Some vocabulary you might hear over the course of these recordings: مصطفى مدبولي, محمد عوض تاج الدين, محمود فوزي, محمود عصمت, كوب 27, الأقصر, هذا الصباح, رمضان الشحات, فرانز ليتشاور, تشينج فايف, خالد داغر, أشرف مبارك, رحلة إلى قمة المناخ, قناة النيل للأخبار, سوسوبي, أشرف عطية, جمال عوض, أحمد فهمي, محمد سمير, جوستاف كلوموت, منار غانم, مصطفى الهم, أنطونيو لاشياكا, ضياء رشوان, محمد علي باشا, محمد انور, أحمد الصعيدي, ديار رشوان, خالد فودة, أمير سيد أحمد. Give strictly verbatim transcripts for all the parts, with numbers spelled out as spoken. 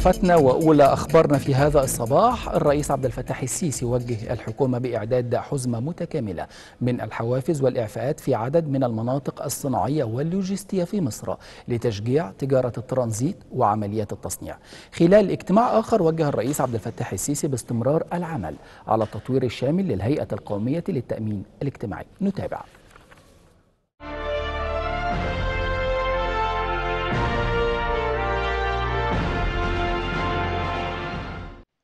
ضيافتنا وأولى أخبارنا في هذا الصباح. الرئيس عبد الفتاح السيسي وجه الحكومة بإعداد حزمة متكاملة من الحوافز والإعفاءات في عدد من المناطق الصناعية واللوجستية في مصر لتشجيع تجارة الترانزيت وعمليات التصنيع. خلال اجتماع آخر وجه الرئيس عبد الفتاح السيسي باستمرار العمل على التطوير الشامل للهيئة القومية للتأمين الاجتماعي. نتابع.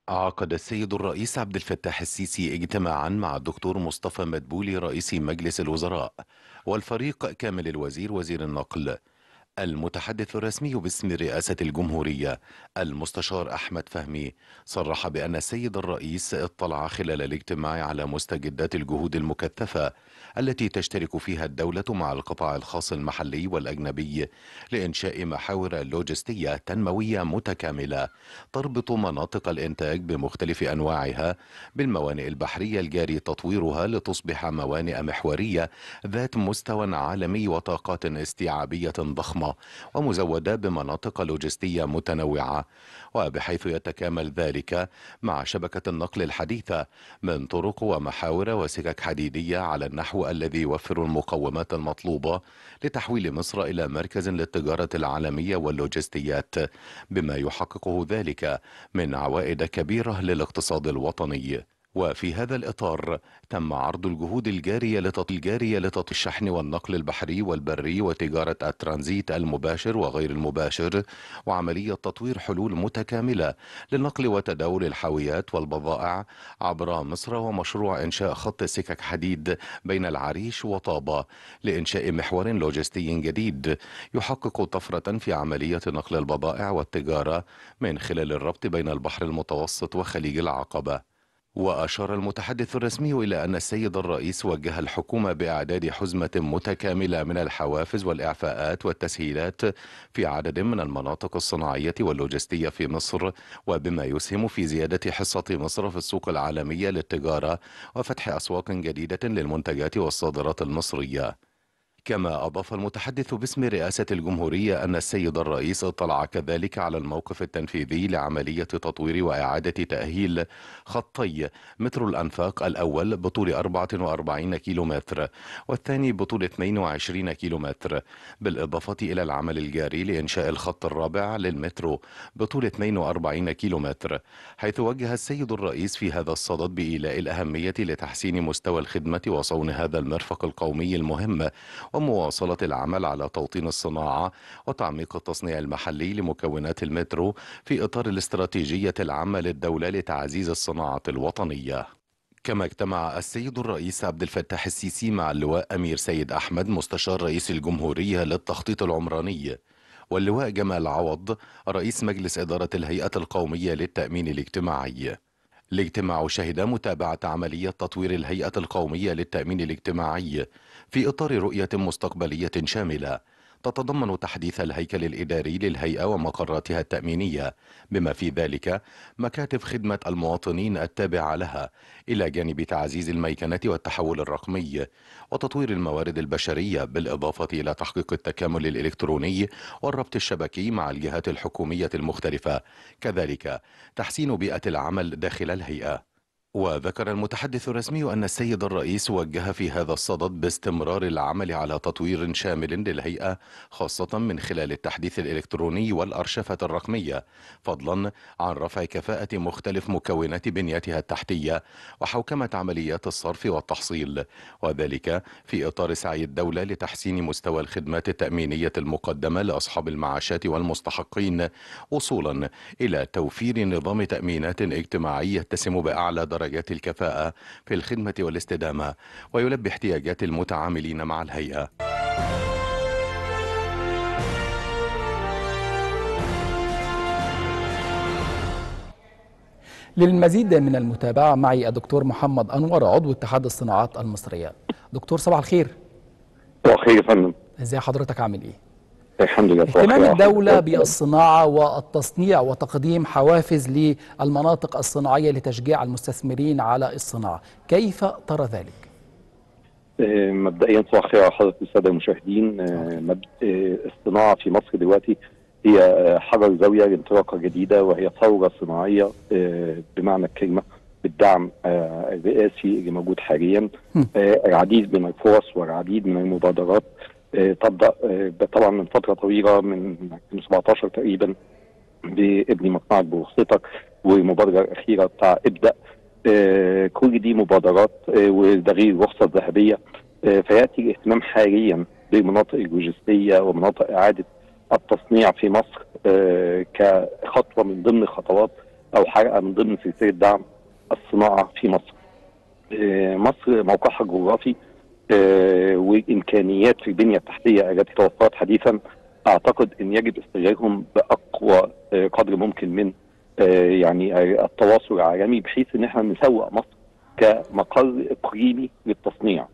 عقد السيد الرئيس عبد الفتاح السيسي اجتماعا مع الدكتور مصطفى مدبولي رئيس مجلس الوزراء والفريق كامل الوزير وزير النقل، المتحدث الرسمي باسم رئاسة الجمهورية المستشار أحمد فهمي صرح بأن السيد الرئيس اطلع خلال الاجتماع على مستجدات الجهود المكثفة التي تشترك فيها الدولة مع القطاع الخاص المحلي والأجنبي لإنشاء محاور لوجستية تنموية متكاملة تربط مناطق الإنتاج بمختلف أنواعها بالموانئ البحرية الجاري تطويرها لتصبح موانئ محورية ذات مستوى عالمي وطاقات استيعابية ضخمة ومزودة بمناطق لوجستية متنوعة، وبحيث يتكامل ذلك مع شبكة النقل الحديثة من طرق ومحاور وسكك حديدية على النحو الذي يوفر المقومات المطلوبة لتحويل مصر إلى مركز للتجارة العالمية واللوجستيات، بما يحققه ذلك من عوائد كبيرة للاقتصاد الوطني. وفي هذا الإطار تم عرض الجهود الجارية لتطوير الشحن والنقل البحري والبري وتجارة الترانزيت المباشر وغير المباشر وعملية تطوير حلول متكاملة للنقل وتداول الحاويات والبضائع عبر مصر، ومشروع إنشاء خط سكك حديد بين العريش وطابة لإنشاء محور لوجستي جديد يحقق طفرة في عملية نقل البضائع والتجارة من خلال الربط بين البحر المتوسط وخليج العقبة. وأشار المتحدث الرسمي إلى أن السيد الرئيس وجه الحكومة بإعداد حزمة متكاملة من الحوافز والإعفاءات والتسهيلات في عدد من المناطق الصناعية واللوجستية في مصر، وبما يسهم في زيادة حصة مصر في السوق العالمية للتجارة وفتح أسواق جديدة للمنتجات والصادرات المصرية. كما أضاف المتحدث باسم رئاسة الجمهورية أن السيد الرئيس اطلع كذلك على الموقف التنفيذي لعملية تطوير وإعادة تأهيل خطي مترو الأنفاق، الأول بطول أربعة وأربعين كيلومتر والثاني بطول اثنين وعشرين كيلومتر، بالإضافة إلى العمل الجاري لإنشاء الخط الرابع للمترو بطول اثنين وأربعين كيلومتر، حيث وجه السيد الرئيس في هذا الصدد بإيلاء الأهمية لتحسين مستوى الخدمة وصون هذا المرفق القومي المهم ومواصلة العمل على توطين الصناعة وتعميق التصنيع المحلي لمكونات المترو في إطار الاستراتيجية العامة للدولة لتعزيز الصناعة الوطنية. كما اجتمع السيد الرئيس عبد الفتاح السيسي مع اللواء أمير سيد أحمد مستشار رئيس الجمهورية للتخطيط العمراني، واللواء جمال عوض رئيس مجلس إدارة الهيئة القومية للتأمين الاجتماعي. الاجتماع شهد متابعة عملية تطوير الهيئة القومية للتأمين الاجتماعي في إطار رؤية مستقبلية شاملة تتضمن تحديث الهيكل الإداري للهيئة ومقراتها التأمينية، بما في ذلك مكاتب خدمة المواطنين التابعة لها، إلى جانب تعزيز الميكنة والتحول الرقمي وتطوير الموارد البشرية، بالإضافة إلى تحقيق التكامل الإلكتروني والربط الشبكي مع الجهات الحكومية المختلفة، كذلك تحسين بيئة العمل داخل الهيئة. وذكر المتحدث الرسمي أن السيد الرئيس وجه في هذا الصدد باستمرار العمل على تطوير شامل للهيئة، خاصة من خلال التحديث الإلكتروني والأرشفة الرقمية، فضلا عن رفع كفاءة مختلف مكونات بنيتها التحتية وحوكمة عمليات الصرف والتحصيل، وذلك في إطار سعي الدولة لتحسين مستوى الخدمات التأمينية المقدمة لأصحاب المعاشات والمستحقين، وصولا إلى توفير نظام تأمينات اجتماعي يتسم بأعلى درجة الكفاءة في الخدمة والاستدامة ويلبي احتياجات المتعاملين مع الهيئة. للمزيد من المتابعة معي الدكتور محمد انور عضو اتحاد الصناعات المصرية. دكتور صباح الخير. صباح الخير يا فندم. ازي حضرتك عامل ايه؟ الحمد لله. اهتمام الدولة بالصناعة والتصنيع وتقديم حوافز للمناطق الصناعية لتشجيع المستثمرين على الصناعة، كيف ترى ذلك؟ مبدئيا صباح الخير على حضرتك والسادة المشاهدين. الصناعة في مصر دلوقتي هي حجر زاوية لانطلاقة جديدة، وهي ثورة صناعية بمعنى الكلمة، بالدعم الرئاسي اللي موجود حاليا. العديد من الفرص والعديد من المبادرات تبدأ طبعا من فترة طويلة، من ألفين وسبعتاشر تقريبا بابني مصنعك بوسطك، والمبادرة الأخيرة بتاع ابدأ. كل دي مبادرات وده غير الرخصة الذهبية. فيأتي الاهتمام حاليا بالمناطق اللوجستية ومناطق إعادة التصنيع في مصر كخطوة من ضمن خطوات أو حلقة من ضمن سلسلة دعم الصناعة في مصر. مصر موقعها الجغرافي والإمكانيات في البنية التحتية التي توفرت حديثا أعتقد أن يجب استغلالهم بأقوى قدر ممكن من يعني التواصل العالمي، بحيث أن احنا نسوق مصر كمقر إقليمي للتصنيع.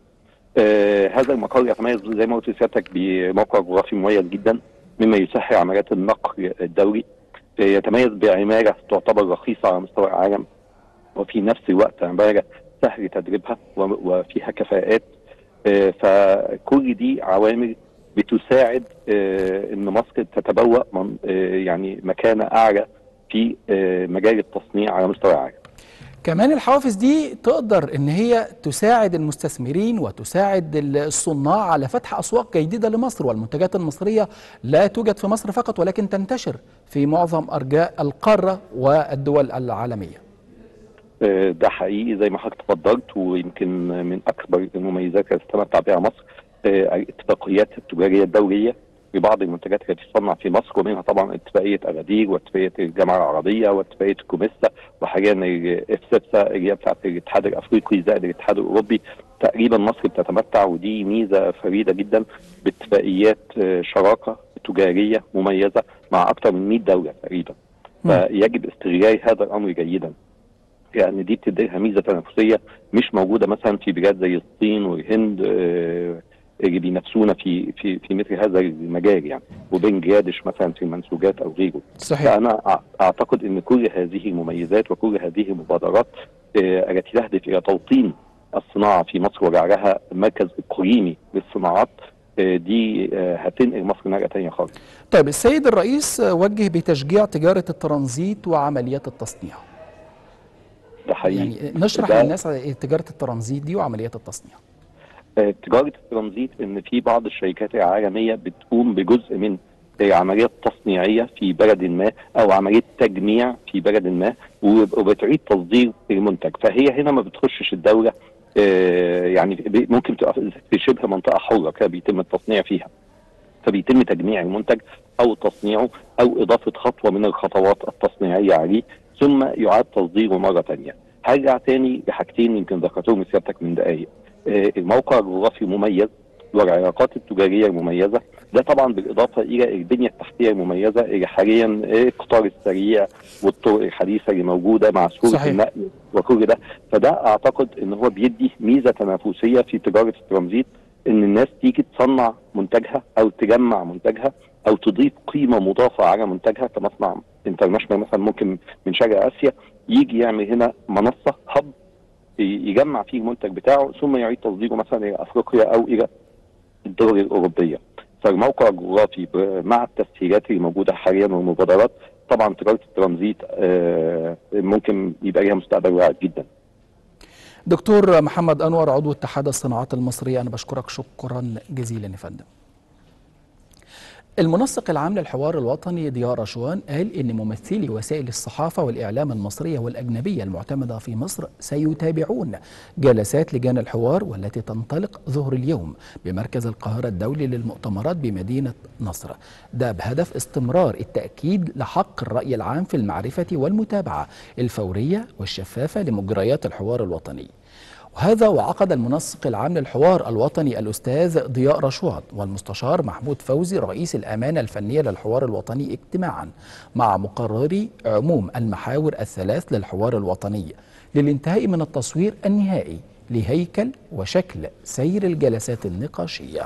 هذا المقر يتميز زي ما قلت لسيادتك بموقع جغرافي مميز جدا، مما يسهل عمليات النقل الدولي. يتميز بعمارة تعتبر رخيصة على مستوى العالم، وفي نفس الوقت عمارة سهل تدريبها وفيها كفاءات. فكل دي عوامل بتساعد ان مصر تتبوأ من يعني مكانة اعلى في مجال التصنيع على مستوى العالم. كمان الحوافز دي تقدر ان هي تساعد المستثمرين وتساعد الصناع على فتح اسواق جديده لمصر، والمنتجات المصريه لا توجد في مصر فقط ولكن تنتشر في معظم ارجاء القاره والدول العالميه. ده حقيقي زي ما حضرتك اتفضلت، ويمكن من اكبر المميزات اللي استمتع بها مصر الاتفاقيات التجاريه الدوليه ببعض المنتجات التي تصنع في مصر، ومنها طبعا اتفاقيه اغادير واتفاقيه الجامعه العربيه واتفاقيه كوميسا، وحاليا الافسبسا اللي هي بتاعت الاتحاد الافريقي زائد الاتحاد الاوروبي. تقريبا مصر بتتمتع، ودي ميزه فريده جدا، باتفاقيات شراكه تجاريه مميزه مع اكثر من مية دوله تقريبا. فيجب استغلال هذا الامر جيدا، لان يعني دي بتديها ميزه تنافسيه مش موجوده مثلا في بلاد زي الصين والهند اللي بينافسونا في في في مثل هذا المجال يعني، وبنجلاديش مثلا في المنسوجات او غيره. صحيح. فانا اعتقد ان كل هذه المميزات وكل هذه المبادرات التي تهدف الى توطين الصناعه في مصر وجعلها مركز اقليمي للصناعات دي هتنقل مصر نقله ثانيه خالص. طيب السيد الرئيس وجه بتشجيع تجاره الترانزيت وعمليات التصنيع. ده حقيقي. يعني نشرح ده للناس تجاره الترانزيت دي وعمليات التصنيع. تجارة الترانزيت ان في بعض الشركات العالمية بتقوم بجزء من عملية تصنيعية في بلد ما او عملية تجميع في بلد ما، وبتعيد تصدير المنتج. فهي هنا ما بتخشش الدولة، يعني ممكن تبقى في شبه منطقة حرة كده بيتم التصنيع فيها، فبيتم تجميع المنتج او تصنيعه او اضافة خطوة من الخطوات التصنيعية عليه، ثم يعاد تصديره مرة ثانية. هرجع تاني لحاجتين يمكن ذكرتهم سيادتك من دقايق. الموقع الجغرافي مميز والعلاقات التجاريه المميزه، ده طبعا بالاضافه الى البنيه التحتيه المميزه اللي حاليا القطار السريع والطرق الحديثه اللي موجوده مع سهوله النقل وكل ده. فده اعتقد ان هو بيدي ميزه تنافسيه في تجاره الترانزيت، ان الناس تيجي تصنع منتجها او تجمع منتجها او تضيف قيمه مضافه على منتجها. كمصنع انترناشونال مثلا ممكن من شرق اسيا يجي يعمل هنا منصه هب يجمع فيه المنتج بتاعه، ثم يعيد تصديره مثلا الى افريقيا او الى الدول الاوروبيه. فالموقع الجغرافي مع التسهيلات اللي موجوده حاليا والمبادرات، طبعا تجاره الترانزيت ممكن يبقى ليها مستقبل واعد جدا. دكتور محمد انور عضو اتحاد الصناعات المصريه، انا بشكرك شكرا جزيلا يا فندم. المنسق العام للحوار الوطني ديار رشوان قال إن ممثلي وسائل الصحافة والإعلام المصرية والأجنبية المعتمدة في مصر سيتابعون جلسات لجان الحوار، والتي تنطلق ظهر اليوم بمركز القاهرة الدولي للمؤتمرات بمدينة نصر، ده بهدف استمرار التأكيد لحق الرأي العام في المعرفة والمتابعة الفورية والشفافة لمجريات الحوار الوطني. وهذا وعقد المنسق العام للحوار الوطني الأستاذ ضياء رشواط والمستشار محمود فوزي رئيس الأمانة الفنية للحوار الوطني اجتماعا مع مقرري عموم المحاور الثلاث للحوار الوطني، للانتهاء من التصوير النهائي لهيكل وشكل سير الجلسات النقاشية.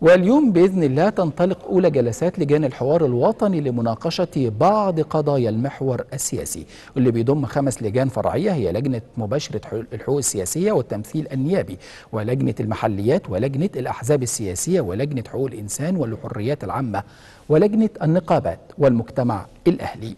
واليوم بإذن الله تنطلق أولى جلسات لجان الحوار الوطني لمناقشة بعض قضايا المحور السياسي، واللي بيضم خمس لجان فرعية هي لجنة مباشرة الحقوق السياسية والتمثيل النيابي، ولجنة المحليات، ولجنة الأحزاب السياسية، ولجنة حقوق الإنسان والحريات العامة، ولجنة النقابات والمجتمع الأهلي.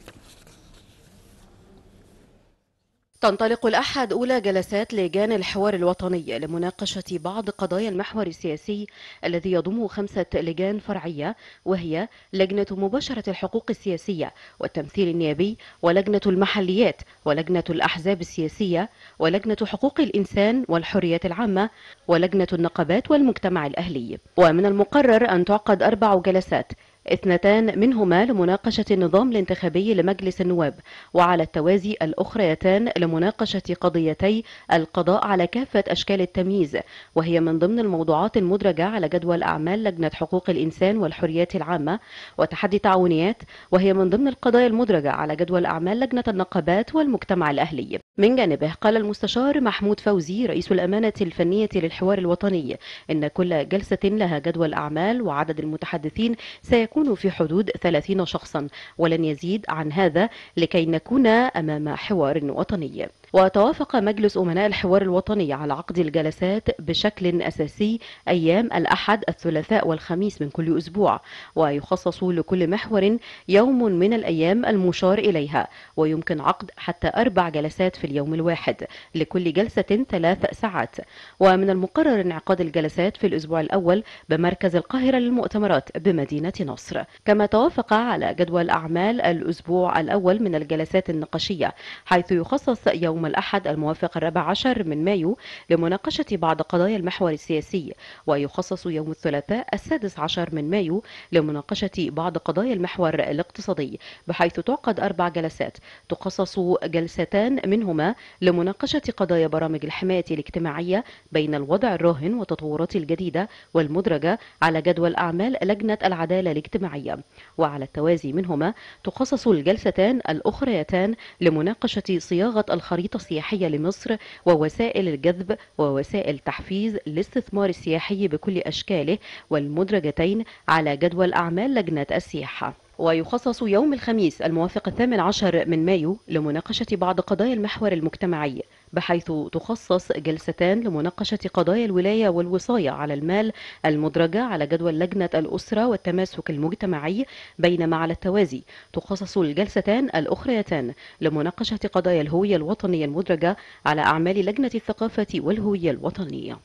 تنطلق الأحد أولى جلسات لجان الحوار الوطني لمناقشة بعض قضايا المحور السياسي الذي يضم خمسة لجان فرعية، وهي لجنة مباشرة الحقوق السياسية والتمثيل النيابي، ولجنة المحليات، ولجنة الأحزاب السياسية، ولجنة حقوق الإنسان والحريات العامة، ولجنة النقابات والمجتمع الأهلي. ومن المقرر أن تعقد أربع جلسات، اثنتان منهما لمناقشة النظام الانتخابي لمجلس النواب، وعلى التوازي الأخريتان لمناقشة قضيتي القضاء على كافة أشكال التمييز، وهي من ضمن الموضوعات المدرجة على جدول أعمال لجنة حقوق الإنسان والحريات العامة، وتحدي تعاونيات، وهي من ضمن القضايا المدرجة على جدول أعمال لجنة النقابات والمجتمع الأهلي. من جانبه قال المستشار محمود فوزي رئيس الأمانة الفنية للحوار الوطني إن كل جلسة لها جدول أعمال، وعدد المتحدثين سيكون يكون في حدود ثلاثين شخصا ولن يزيد عن هذا لكي نكون أمام حوار وطني. وتوافق مجلس أمناء الحوار الوطني على عقد الجلسات بشكل أساسي أيام الأحد، الثلاثاء والخميس من كل أسبوع، ويخصص لكل محور يوم من الأيام المشار إليها، ويمكن عقد حتى أربع جلسات في اليوم الواحد، لكل جلسة ثلاث ساعات. ومن المقرر انعقاد الجلسات في الأسبوع الأول بمركز القاهرة للمؤتمرات بمدينة نصر. كما توافق على جدول أعمال الأسبوع الأول من الجلسات النقاشية، حيث يخصص يوم يوم الأحد الموافق الرابع عشر من مايو لمناقشة بعض قضايا المحور السياسي، ويخصص يوم الثلاثاء السادس عشر من مايو لمناقشة بعض قضايا المحور الاقتصادي، بحيث تعقد أربع جلسات تخصص جلستان منهما لمناقشة قضايا برامج الحماية الاجتماعية بين الوضع الراهن والتطورات الجديدة والمدرجة على جدول أعمال لجنة العدالة الاجتماعية، وعلى التوازي منهما تخصص الجلستان الأخريتان لمناقشة صياغة الخريطة السياحية لمصر ووسائل الجذب ووسائل تحفيز الاستثمار السياحي بكل أشكاله، والمدرجتين على جدول أعمال لجنة السياحة. ويخصص يوم الخميس الموافق الثامن عشر من مايو لمناقشة بعض قضايا المحور المجتمعي، بحيث تخصص جلستان لمناقشة قضايا الولاية والوصاية على المال المدرجة على جدول لجنة الأسرة والتماسك المجتمعي، بينما على التوازي تخصص الجلستان الأخريتان لمناقشة قضايا الهوية الوطنية المدرجة على أعمال لجنة الثقافة والهوية الوطنية.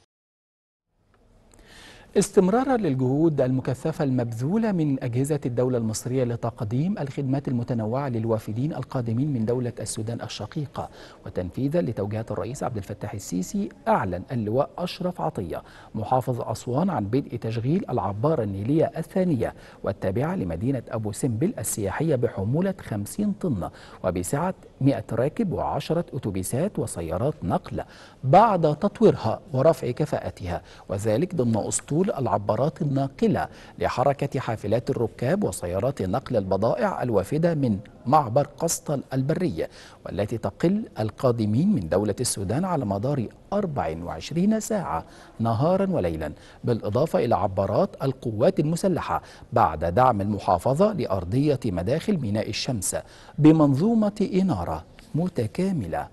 استمرارا للجهود المكثفة المبذولة من أجهزة الدولة المصرية لتقديم الخدمات المتنوعة للوافدين القادمين من دولة السودان الشقيقة، وتنفيذا لتوجيهات الرئيس عبد الفتاح السيسي، أعلن اللواء أشرف عطية محافظ أسوان عن بدء تشغيل العبارة النيلية الثانية والتابعة لمدينة أبو سمبل السياحية بحمولة خمسين طن وبسعة مئة راكب وعشرة أتوبيسات وسيارات نقل، بعد تطويرها ورفع كفاءتها، وذلك ضمن أسطول العبارات الناقلة لحركة حافلات الركاب وسيارات نقل البضائع الوافدة من معبر قسطل البرية، والتي تقل القادمين من دولة السودان على مدار أربع وعشرين ساعة نهارا وليلا، بالإضافة إلى عبارات القوات المسلحة بعد دعم المحافظة لأرضية مداخل ميناء الشمس بمنظومة إنارة متكاملة.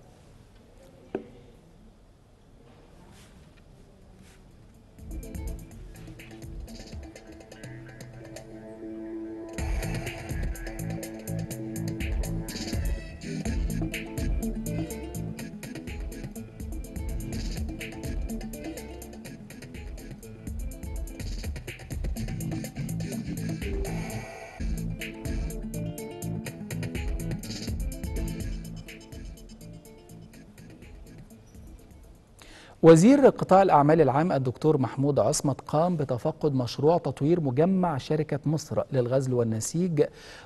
وزير قطاع الأعمال العام الدكتور محمود عصمت قام بتفقد مشروع تطوير مجمع شركة مصر للغزل والنسيج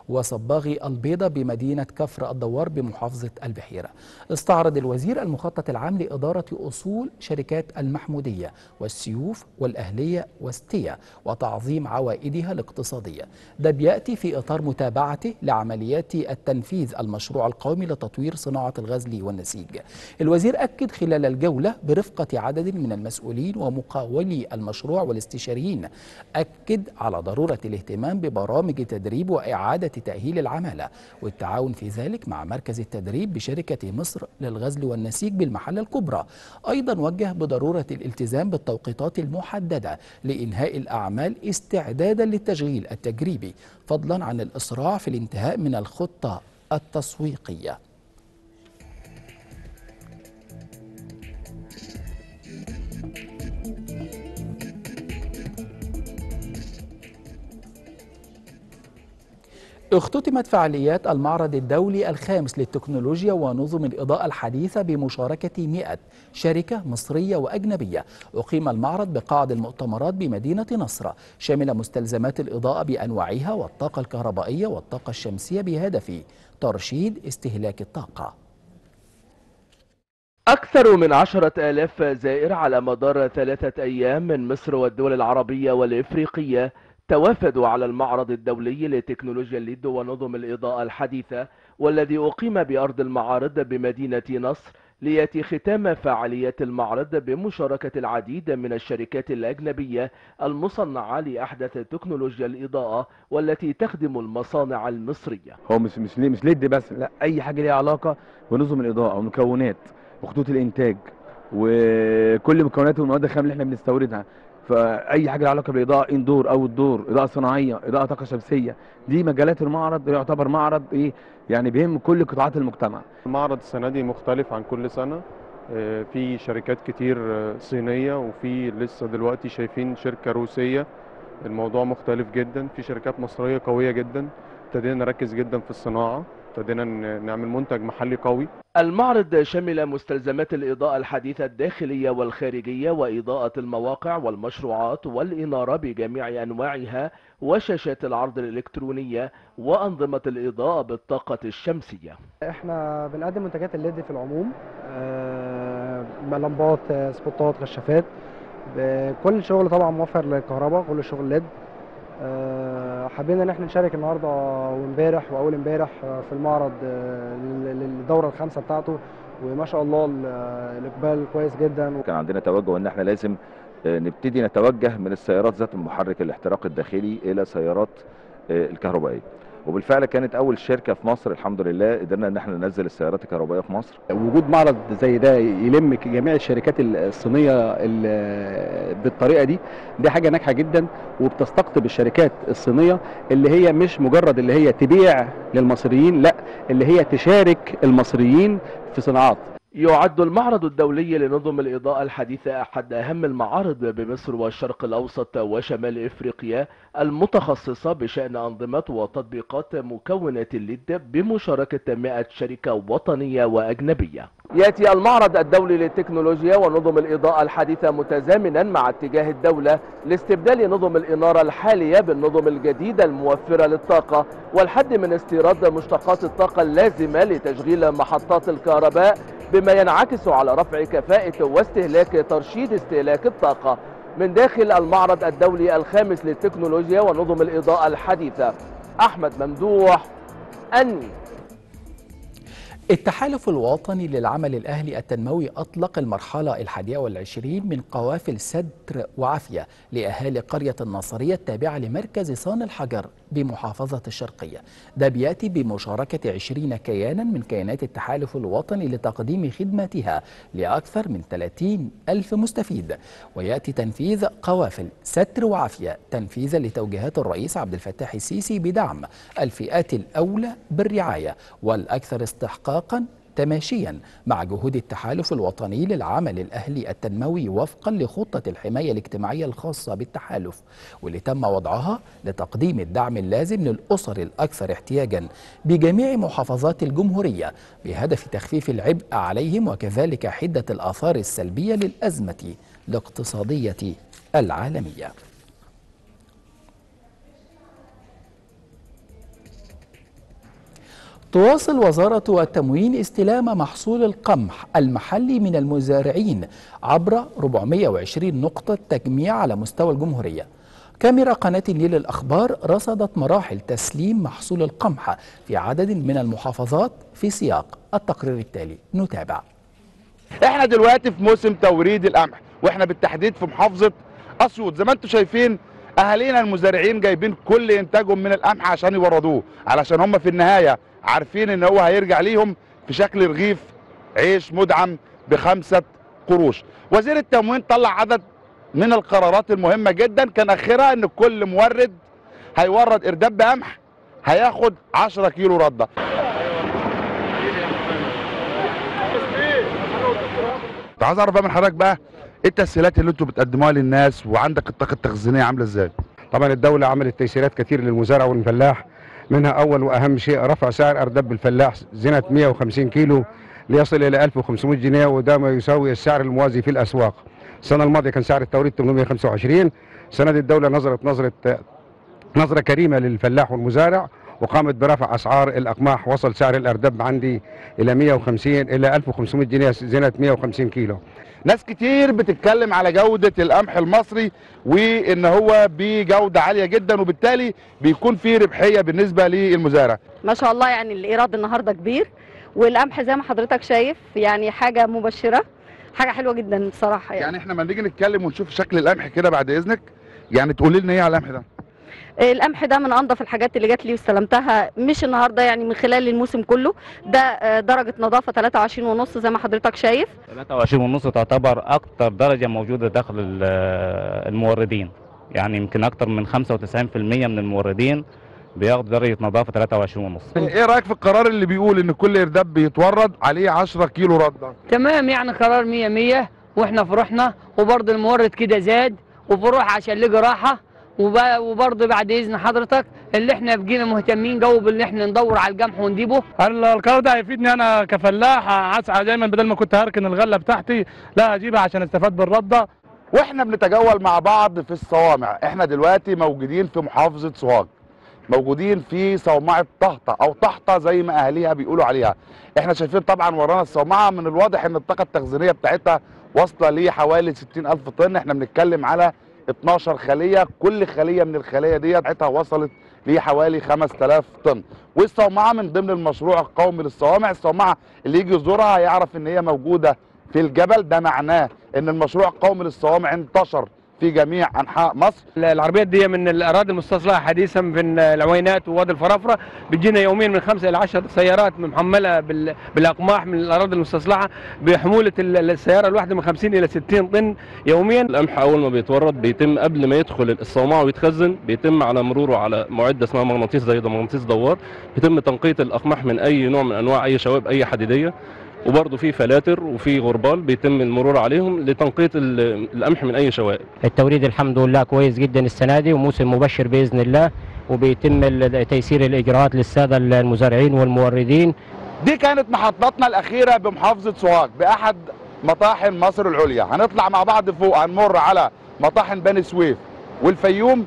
وصباغي البيضة بمدينة كفر الدوار بمحافظة البحيرة. استعرض الوزير المخطط العام لإدارة أصول شركات المحمودية والسيوف والأهلية واستيا وتعظيم عوائدها الاقتصادية. ده بيأتي في إطار متابعته لعمليات التنفيذ المشروع القومي لتطوير صناعة الغزل والنسيج. الوزير أكد خلال الجولة برفقة بصياغة عدد من المسؤولين ومقاولي المشروع والاستشاريين. أكد على ضرورة الاهتمام ببرامج تدريب وإعادة تأهيل العمالة والتعاون في ذلك مع مركز التدريب بشركة مصر للغزل والنسيج بالمحلة الكبرى. أيضا وجه بضرورة الالتزام بالتوقيتات المحددة لإنهاء الأعمال استعدادا للتشغيل التجريبي، فضلا عن الإسراع في الانتهاء من الخطة التسويقية. اختتمت فعاليات المعرض الدولي الخامس للتكنولوجيا ونظم الإضاءة الحديثة بمشاركة مئة شركة مصرية وأجنبية. أقيم المعرض بقاعة المؤتمرات بمدينة نصرة، شاملة مستلزمات الإضاءة بأنواعها والطاقة الكهربائية والطاقة الشمسية بهدف ترشيد استهلاك الطاقة. أكثر من عشرة آلاف زائر على مدار ثلاثة أيام من مصر والدول العربية والإفريقية توافدوا على المعرض الدولي لتكنولوجيا اليد ونظم الإضاءة الحديثة، والذي أقيم بأرض المعارض بمدينة نصر، ليأتي ختام فعاليات المعرض بمشاركة العديد من الشركات الأجنبية المصنعة لأحدث تكنولوجيا الإضاءة والتي تخدم المصانع المصرية. هو مش مش مش ليد بس، لا، أي حاجة ليها علاقة بنظم الإضاءة ومكونات وخطوط الإنتاج وكل مكونات والمواد الخام اللي احنا بنستوردها. فأي حاجة لها علاقة بالإضاءة إندور أو الدور، إضاءة صناعية، إضاءة طاقة شمسية، دي مجالات المعرض. يعتبر معرض إيه يعني بيهم كل قطاعات المجتمع. المعرض السنة دي مختلف عن كل سنة، في شركات كتير صينية، وفي لسه دلوقتي شايفين شركة روسية. الموضوع مختلف جدا، في شركات مصرية قوية جدا. ابتدينا نركز جدا في الصناعة، ابتدينا نعمل منتج محلي قوي. المعرض شمل مستلزمات الإضاءة الحديثة الداخلية والخارجية وإضاءة المواقع والمشروعات والإنارة بجميع أنواعها وشاشات العرض الإلكترونية وأنظمة الإضاءة بالطاقة الشمسية. احنا بنقدم منتجات الليد في العموم، لمبات، سبوتات، خشافات، كل شغل طبعا موفر للكهرباء، كل شغل ليد. حابين ان احنا نشارك النهارده وامبارح واول امبارح في المعرض للدوره الخامسه بتاعته، وما شاء الله الاقبال كويس جدا. كان عندنا توجه ان احنا لازم نبتدي نتوجه من السيارات ذات محرك الاحتراق الداخلي الى سيارات الكهربائيه، وبالفعل كانت اول شركه في مصر الحمد لله قدرنا ان احنا ننزل السيارات الكهربائيه في مصر. وجود معرض زي ده يلم جميع الشركات الصينيه بالطريقه دي، دي حاجه ناجحه جدا، وبتستقطب الشركات الصينيه اللي هي مش مجرد اللي هي تبيع للمصريين، لا، اللي هي تشارك المصريين في صناعات. يعد المعرض الدولي لنظم الإضاءة الحديثة أحد أهم المعارض بمصر والشرق الأوسط وشمال إفريقيا المتخصصة بشأن أنظمة وتطبيقات مكونات الليد بمشاركة مئة شركة وطنية وأجنبية. يأتي المعرض الدولي للتكنولوجيا ونظم الإضاءة الحديثة متزامنا مع اتجاه الدولة لاستبدال نظم الإنارة الحالية بالنظم الجديدة الموفرة للطاقة، والحد من استيراد مشتقات الطاقة اللازمة لتشغيل محطات الكهرباء، بما ينعكس على رفع كفاءة واستهلاك ترشيد استهلاك الطاقة. من داخل المعرض الدولي الخامس للتكنولوجيا ونظم الإضاءة الحديثة، أحمد ممدوح، أني. التحالف الوطني للعمل الأهلي التنموي أطلق المرحلة الحادية والعشرين من قوافل ستر وعافية لأهالي قرية الناصرية التابعة لمركز صان الحجر بمحافظة الشرقية. ده بيأتي بمشاركة عشرين كيانا من كيانات التحالف الوطني لتقديم خدماتها لأكثر من ثلاثين ألف مستفيد. ويأتي تنفيذ قوافل ستر وعافية تنفيذا لتوجيهات الرئيس عبد الفتاح السيسي بدعم الفئات الأولى بالرعاية والأكثر استحقاقا تماشيا مع جهود التحالف الوطني للعمل الأهلي التنموي وفقا لخطة الحماية الاجتماعية الخاصة بالتحالف، واللي تم وضعها لتقديم الدعم اللازم للأسر الأكثر احتياجا بجميع محافظات الجمهورية بهدف تخفيف العبء عليهم وكذلك حدة الآثار السلبية للأزمة الاقتصادية العالمية. تواصل وزارة التموين استلام محصول القمح المحلي من المزارعين عبر أربعمئة وعشرين نقطة تجميع على مستوى الجمهورية. كاميرا قناة النيل الأخبار رصدت مراحل تسليم محصول القمح في عدد من المحافظات في سياق التقرير التالي، نتابع. احنا دلوقتي في موسم توريد القمح، واحنا بالتحديد في محافظه اسيوط. زي ما انتم شايفين اهالينا المزارعين جايبين كل انتاجهم من القمح عشان يوردوه، علشان هم في النهايه عارفين ان هو هيرجع ليهم في شكل رغيف عيش مدعم بخمسه قروش. وزير التموين طلع عدد من القرارات المهمه جدا، كان اخرها ان كل مورد هيورد ارداب بقمح هياخد عشرة كيلو رده. عايز اعرف بقى من حضرتك بقى ايه التسهيلات اللي انتوا بتقدموها للناس، وعندك الطاقه التخزينيه عامله ازاي؟ طبعا الدوله عملت تيسيرات كتير للمزارع والفلاح، منها اول واهم شيء رفع سعر ارداب الفلاح زنه مئة وخمسين كيلو ليصل الى ألف وخمسمئة جنيه، وده ما يساوي السعر الموازي في الاسواق. السنه الماضيه كان سعر التوريد ثمانمئة وخمسة وعشرين. السنه دي الدوله نظرت نظره نظره كريمه للفلاح والمزارع، وقامت برفع اسعار الاقماح. وصل سعر الارداب عندي الى مئة وخمسين الى ألف وخمسمئة جنيه زينه مئة وخمسين كيلو. ناس كتير بتتكلم على جوده القمح المصري وان هو بجوده عاليه جدا، وبالتالي بيكون في ربحيه بالنسبه للمزارع. ما شاء الله، يعني الايراد النهارده كبير، والقمح زي ما حضرتك شايف يعني حاجه مبشره، حاجه حلوه جدا بصراحه. يعني, يعني احنا لما نيجي نتكلم ونشوف شكل القمح كده بعد اذنك، يعني تقولي لنا ايه على القمح ده؟ القمح ده من انضف الحاجات اللي جات لي واستلمتها مش النهارده، يعني من خلال الموسم كله. ده درجه نظافه ثلاثة وعشرين ونص زي ما حضرتك شايف. ثلاثة وعشرين ونص تعتبر اكتر درجه موجوده داخل الموردين، يعني يمكن اكتر من خمسة وتسعين بالمئة من الموردين بياخد درجه نظافه ثلاثة وعشرين ونص. ايه رايك في القرار اللي بيقول ان كل ارداب بيتورد عليه عشرة كيلو رده؟ تمام، يعني قرار مية مية، واحنا فرحنا، وبرضه المورد كده زاد وفروح عشان لقى راحه. وبرضه بعد اذن حضرتك اللي احنا بقينا مهتمين جو باللي احنا ندور على القمح ونجيبه. القرار ده هيفيدني انا كفلاح، هسعى دايما بدل ما كنت هركن الغله بتاعتي لا اجيبها عشان استفاد بالرده. واحنا بنتجول مع بعض في الصوامع، احنا دلوقتي موجودين في محافظه سوهاج، موجودين في صومعه طهطه او طهطه زي ما اهاليها بيقولوا عليها. احنا شايفين طبعا ورانا الصومعه، من الواضح ان الطاقه التخزينيه بتاعتها واصله لحوالي ستين ألف طن. احنا بنتكلم على اتناشر خليه، كل خليه من الخليه دي بتاعتها وصلت لحوالي خمسة آلاف طن. والصومعه من ضمن المشروع القومي للصوامع، الصومعه اللي يجي يزورها هيعرف ان هي موجوده في الجبل، ده معناه ان المشروع القومي للصوامع انتشر في جميع انحاء مصر. العربيات دي من الاراضي المستصلحه حديثا من العوينات ووادي الفرافره، بتجينا يوميا من خمسه الى عشر سيارات محمله بالاقماح من الاراضي المستصلحه، بحموله السياره الواحده من خمسين الى ستين طن يوميا. القمح اول ما بيتورد بيتم قبل ما يدخل الصومعه ويتخزن، بيتم على مروره على معده اسمها مغناطيس زي ده مغناطيس دوار، بيتم تنقية الاقماح من اي نوع من انواع اي شوائب اي حديديه، وبرضه في فلاتر وفي غربال بيتم المرور عليهم لتنقية القمح من أي شوائب. التوريد الحمد لله كويس جدا السنة دي، وموسم مبشر بإذن الله، وبيتم تيسير الإجراءات للسادة المزارعين والموردين. دي كانت محطتنا الأخيرة بمحافظة سوهاج بأحد مطاحن مصر العليا. هنطلع مع بعض فوق، هنمر على مطاحن بني سويف والفيوم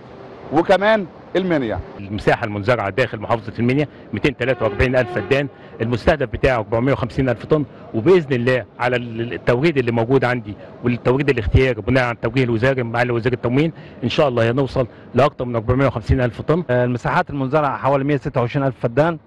وكمان المنيا. المساحه المنزرعه داخل محافظه المنيا مئتين وثلاثة وأربعين ألف فدان، المستهدف بتاعه أربعمئة وخمسين ألف طن، وباذن الله على التوريد اللي موجود عندي والتوريد الاختياري بناء على التوجيه الوزاري مع وزير التموين ان شاء الله هنوصل لاكثر من أربعمئة وخمسين ألف طن. المساحات المنزرعه حوالي مئة وستة وعشرين ألف فدان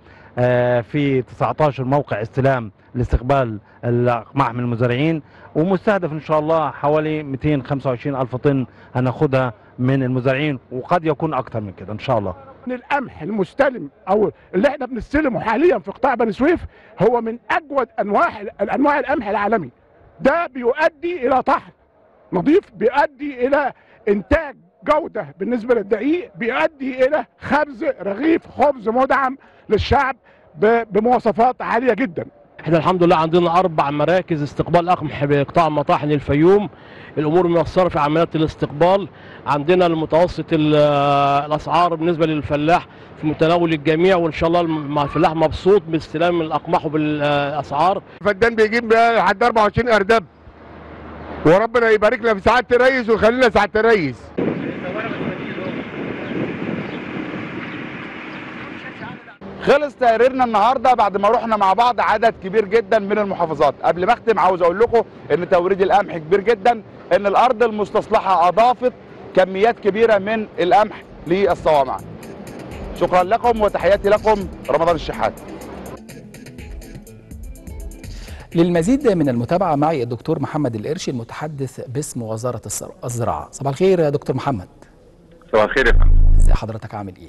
في تسعة عشر موقع استلام لاستقبال الاقماح من المزارعين، ومستهدف ان شاء الله حوالي مئتين وخمسة وعشرين ألف طن هناخدها من المزارعين، وقد يكون اكثر من كده ان شاء الله. من القمح المستلم او اللي احنا بنستلمه حاليا في قطاع بني سويف هو من اجود انواع انواع القمح العالمي. ده بيؤدي الى طحن نظيف، بيؤدي الى انتاج جوده بالنسبه للدقيق، بيؤدي الى خبز رغيف خبز مدعم للشعب بمواصفات عاليه جدا. احنا الحمد لله عندنا اربع مراكز استقبال اقمح بقطاع مطاحن الفيوم، الامور ميسره في عمليات الاستقبال، عندنا المتوسط الاسعار بالنسبه للفلاح في متناول الجميع، وان شاء الله الفلاح مبسوط باستلام الاقماح وبالاسعار. الفدان بيجيب لحد أربعة وعشرين ارداب، وربنا يبارك لنا في سعاده الريس ويخلينا سعاده الريس. خلص تقريرنا النهارده بعد ما رحنا مع بعض عدد كبير جدا من المحافظات. قبل ما اختم عاوز اقول لكم ان توريد القمح كبير جدا، ان الارض المستصلحه اضافت كميات كبيره من القمح للصوامع. شكرا لكم وتحياتي لكم، رمضان الشحات. للمزيد من المتابعة معي الدكتور محمد القرشي المتحدث باسم وزارة الزراعة. صباح الخير يا دكتور محمد. صباح الخير يا فندم. ازي حضرتك، عامل ايه؟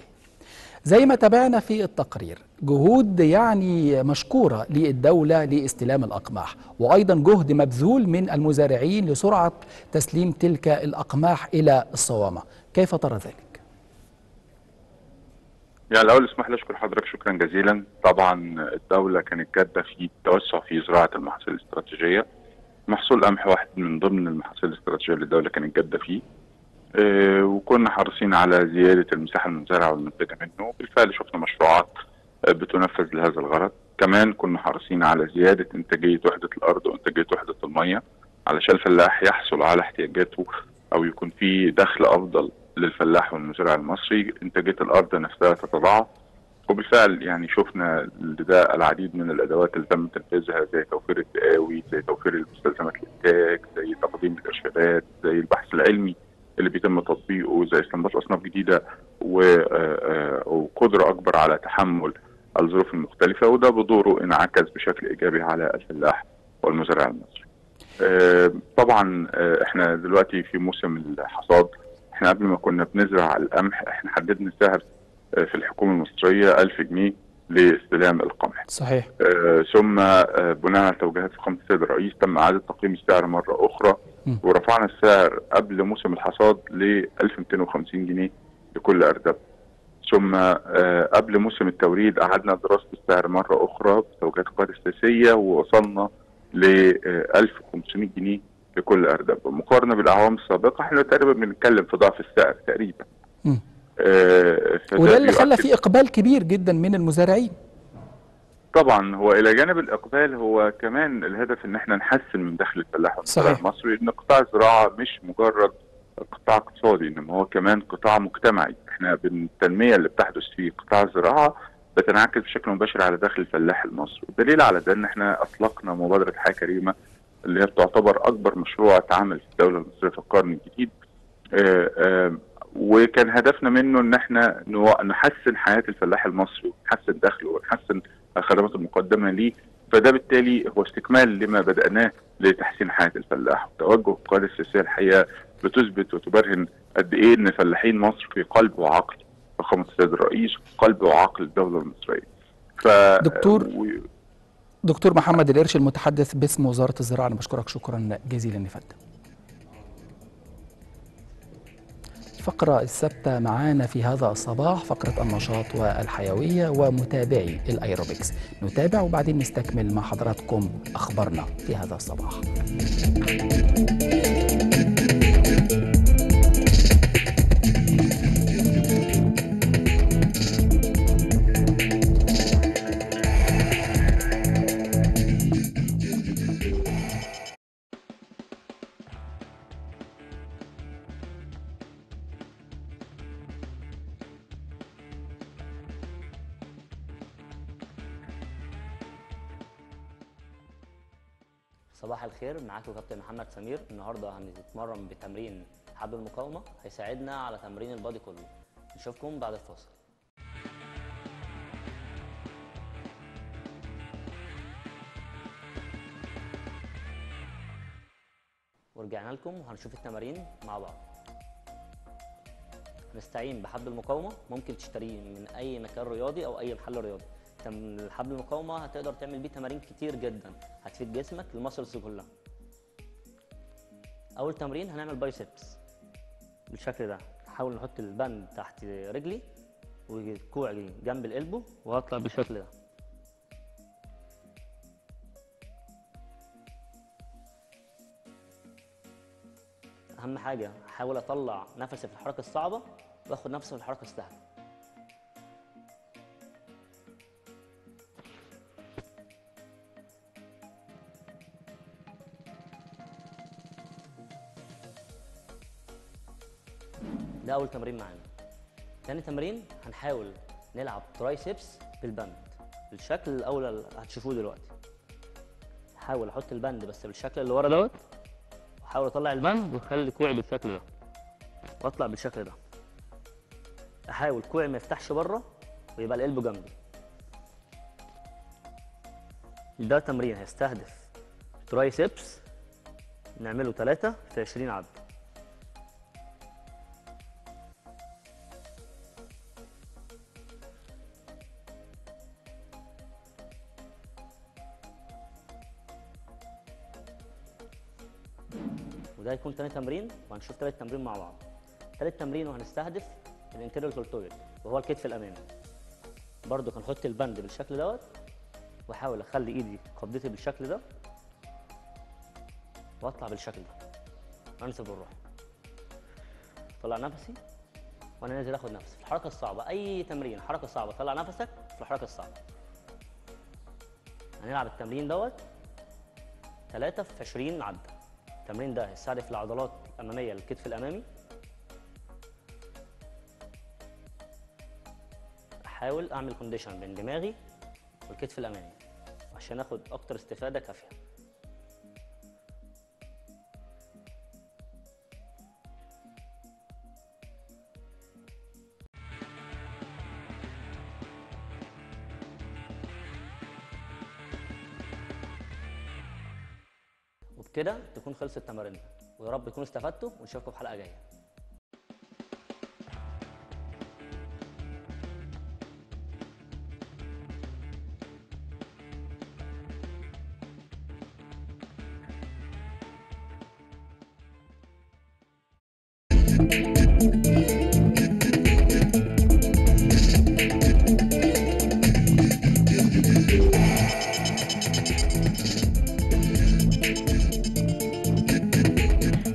زي ما تابعنا في التقرير جهود يعني مشكورة للدولة لاستلام الأقماح، وأيضا جهد مبذول من المزارعين لسرعة تسليم تلك الأقماح إلى الصوامة، كيف ترى ذلك؟ يعني الأول اسمح لي أشكر حضرتك شكرا جزيلا. طبعا الدولة كانت جادة في التوسع في زراعة المحاصيل الاستراتيجية. محصول القمح واحد من ضمن المحاصيل الاستراتيجية اللي الدولة كانت جادة فيه، وكنا حريصين على زيادة المساحة المزارعة والمنتجة منه، بالفعل شفنا مشروعات بتنفذ لهذا الغرض. كمان كنا حريصين على زيادة إنتاجية وحدة الأرض وإنتاجية وحدة المية علشان الفلاح يحصل على احتياجاته أو يكون في دخل أفضل للفلاح والمزارع المصري، إنتاجية الأرض نفسها تتضاعف، وبالفعل يعني شفنا لده العديد من الأدوات اللي تم تنفيذها زي توفير التقاوي، زي توفير المستلزمات الإنتاج، زي تقديم الإرشادات، زي البحث العلمي اللي بيتم تطبيقه، زي استنباط اصناف جديده وقدره اكبر على تحمل الظروف المختلفه، وده بدوره انعكس بشكل ايجابي على الفلاح والمزارع المصري. طبعا احنا دلوقتي في موسم الحصاد، احنا قبل ما كنا بنزرع القمح احنا حددنا سعر في الحكومه المصريه ألف جنيه لاستلام القمح. صحيح. ثم بناء على توجيهات فخامه السيد الرئيس تم اعاده تقييم السعر مره اخرى، ورفعنا السعر قبل موسم الحصاد ل ألف ومئتين وخمسين جنيه لكل أردب. ثم قبل موسم التوريد أعدنا دراسة السعر مرة أخرى بتوجيهات القائد السياسية، ووصلنا ل ألف وخمسمئة جنيه لكل أردب. مقارنة بالأعوام السابقة احنا تقريبا بنتكلم في ضعف السعر تقريبا. آه وده اللي خلى في إقبال كبير جدا من المزارعين. طبعا هو الى جانب الاقبال هو كمان الهدف ان احنا نحسن من دخل الفلاح والمزارع المصري، ان قطاع الزراعه مش مجرد قطاع اقتصادي انما هو كمان قطاع مجتمعي. احنا بالتنميه اللي بتحدث في قطاع الزراعه بتنعكس بشكل مباشر على دخل الفلاح المصري، والدليل على ده ان احنا اطلقنا مبادره حياه كريمه اللي هي بتعتبر اكبر مشروع اتعمل في الدوله المصريه في القرن الجديد، آآ آآ وكان هدفنا منه ان احنا نحسن حياه الفلاح المصري ونحسن دخله ونحسن الخدمات المقدمه ليه، فده بالتالي هو استكمال لما بدأناه لتحسين حياه الفلاح. وتوجه القياده السياسيه الحقيقه بتثبت وتبرهن قد ايه ان فلاحين مصر في قلب وعقل فخامه السيد الرئيس، في قلب وعقل الدوله المصريه. ف دكتور و... دكتور محمد القرشي المتحدث باسم وزاره الزراعه، انا بشكرك شكرا جزيلا يا فندم. الفقرة الثابتة معانا في هذا الصباح فقرة النشاط والحيوية ومتابعي الأيروبكس، نتابع وبعدين نستكمل مع حضراتكم أخبارنا في هذا الصباح. صباح الخير، معاكم كابتن محمد سمير. النهارده هنتمرن بتمرين حبل المقاومه هيساعدنا على تمرين البادي كله. نشوفكم بعد الفاصل. ورجعنا لكم وهنشوف التمارين مع بعض. هنستعين بحبل المقاومه، ممكن تشتريه من اي مكان رياضي او اي محل رياضي. الحبل المقاومه هتقدر تعمل بيه تمارين كتير جدا هتفيد جسمك المسلز كلها. اول تمرين هنعمل بايسبس بالشكل ده، هحاول نحط البند تحت رجلي وكوعي جنب القلبه وهطلع بالشكل ده. اهم حاجه احاول اطلع نفسي في الحركه الصعبه واخد نفسي في الحركه السهله. ده أول تمرين معانا. تاني تمرين هنحاول نلعب ترايسبس بالبند بالشكل الأول اللي هتشوفوه دلوقتي. هحاول أحط البند بس بالشكل اللي ورا دوت، وأحاول أطلع البند وأخلي كوعي بالشكل ده وأطلع بالشكل ده. أحاول كوعي ما يفتحش بره ويبقى القلب جنبي. ده تمرين هيستهدف تراي سيبس نعمله ثلاثة في عشرين عد. وده هيكون تاني تمرين، وهنشوف تالت تمرين مع بعض. تالت تمرين وهنستهدف الانتيريور تورتويد وهو الكتف الامامي. برضو هنحط البند بالشكل دوت، واحاول اخلي ايدي قبضتي بالشكل ده واطلع بالشكل ده. انسب الروح، طلع نفسي وانا نازل اخد نفسي في الحركه الصعبه. اي تمرين حركه صعبه طلع نفسك في الحركه الصعبه. هنلعب التمرين دوت ثلاثة في عشرين عده. التمرين ده هيستهدف العضلات الاماميه للكتف الامامي. احاول اعمل كونديشن بين دماغي والكتف الامامي عشان اخد اكتر استفاده كافيه. وبكده تكون خلصت التمارين، ويا رب تكونوا استفدتوا، ونشوفكم في حلقه جايه.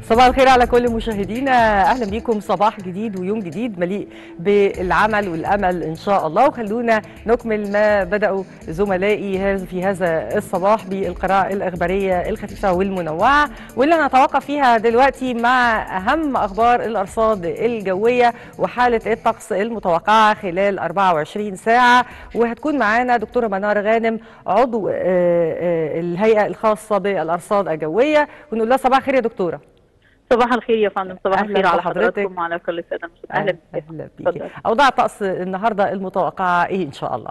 صباح الخير على كل مشاهدينا، اهلا بيكم. صباح جديد ويوم جديد مليء بالعمل والامل ان شاء الله. وخلونا نكمل ما بداوا زملائي في هذا الصباح بالقراءه الاخباريه الخفيفه والمنوعه، واللي هنتوقف فيها دلوقتي مع اهم اخبار الارصاد الجويه وحاله الطقس المتوقعه خلال أربعة وعشرين ساعه. وهتكون معانا دكتوره منار غانم عضو الهيئه الخاصه بالارصاد الجويه، ونقول لها صباح الخير يا دكتوره. صباح الخير يا فندم، صباح الخير على حضراتكم وعلى كل الساده المشاهدين. اهلا بيكي. اوضاع الطقس النهارده المتوقعه ايه ان شاء الله؟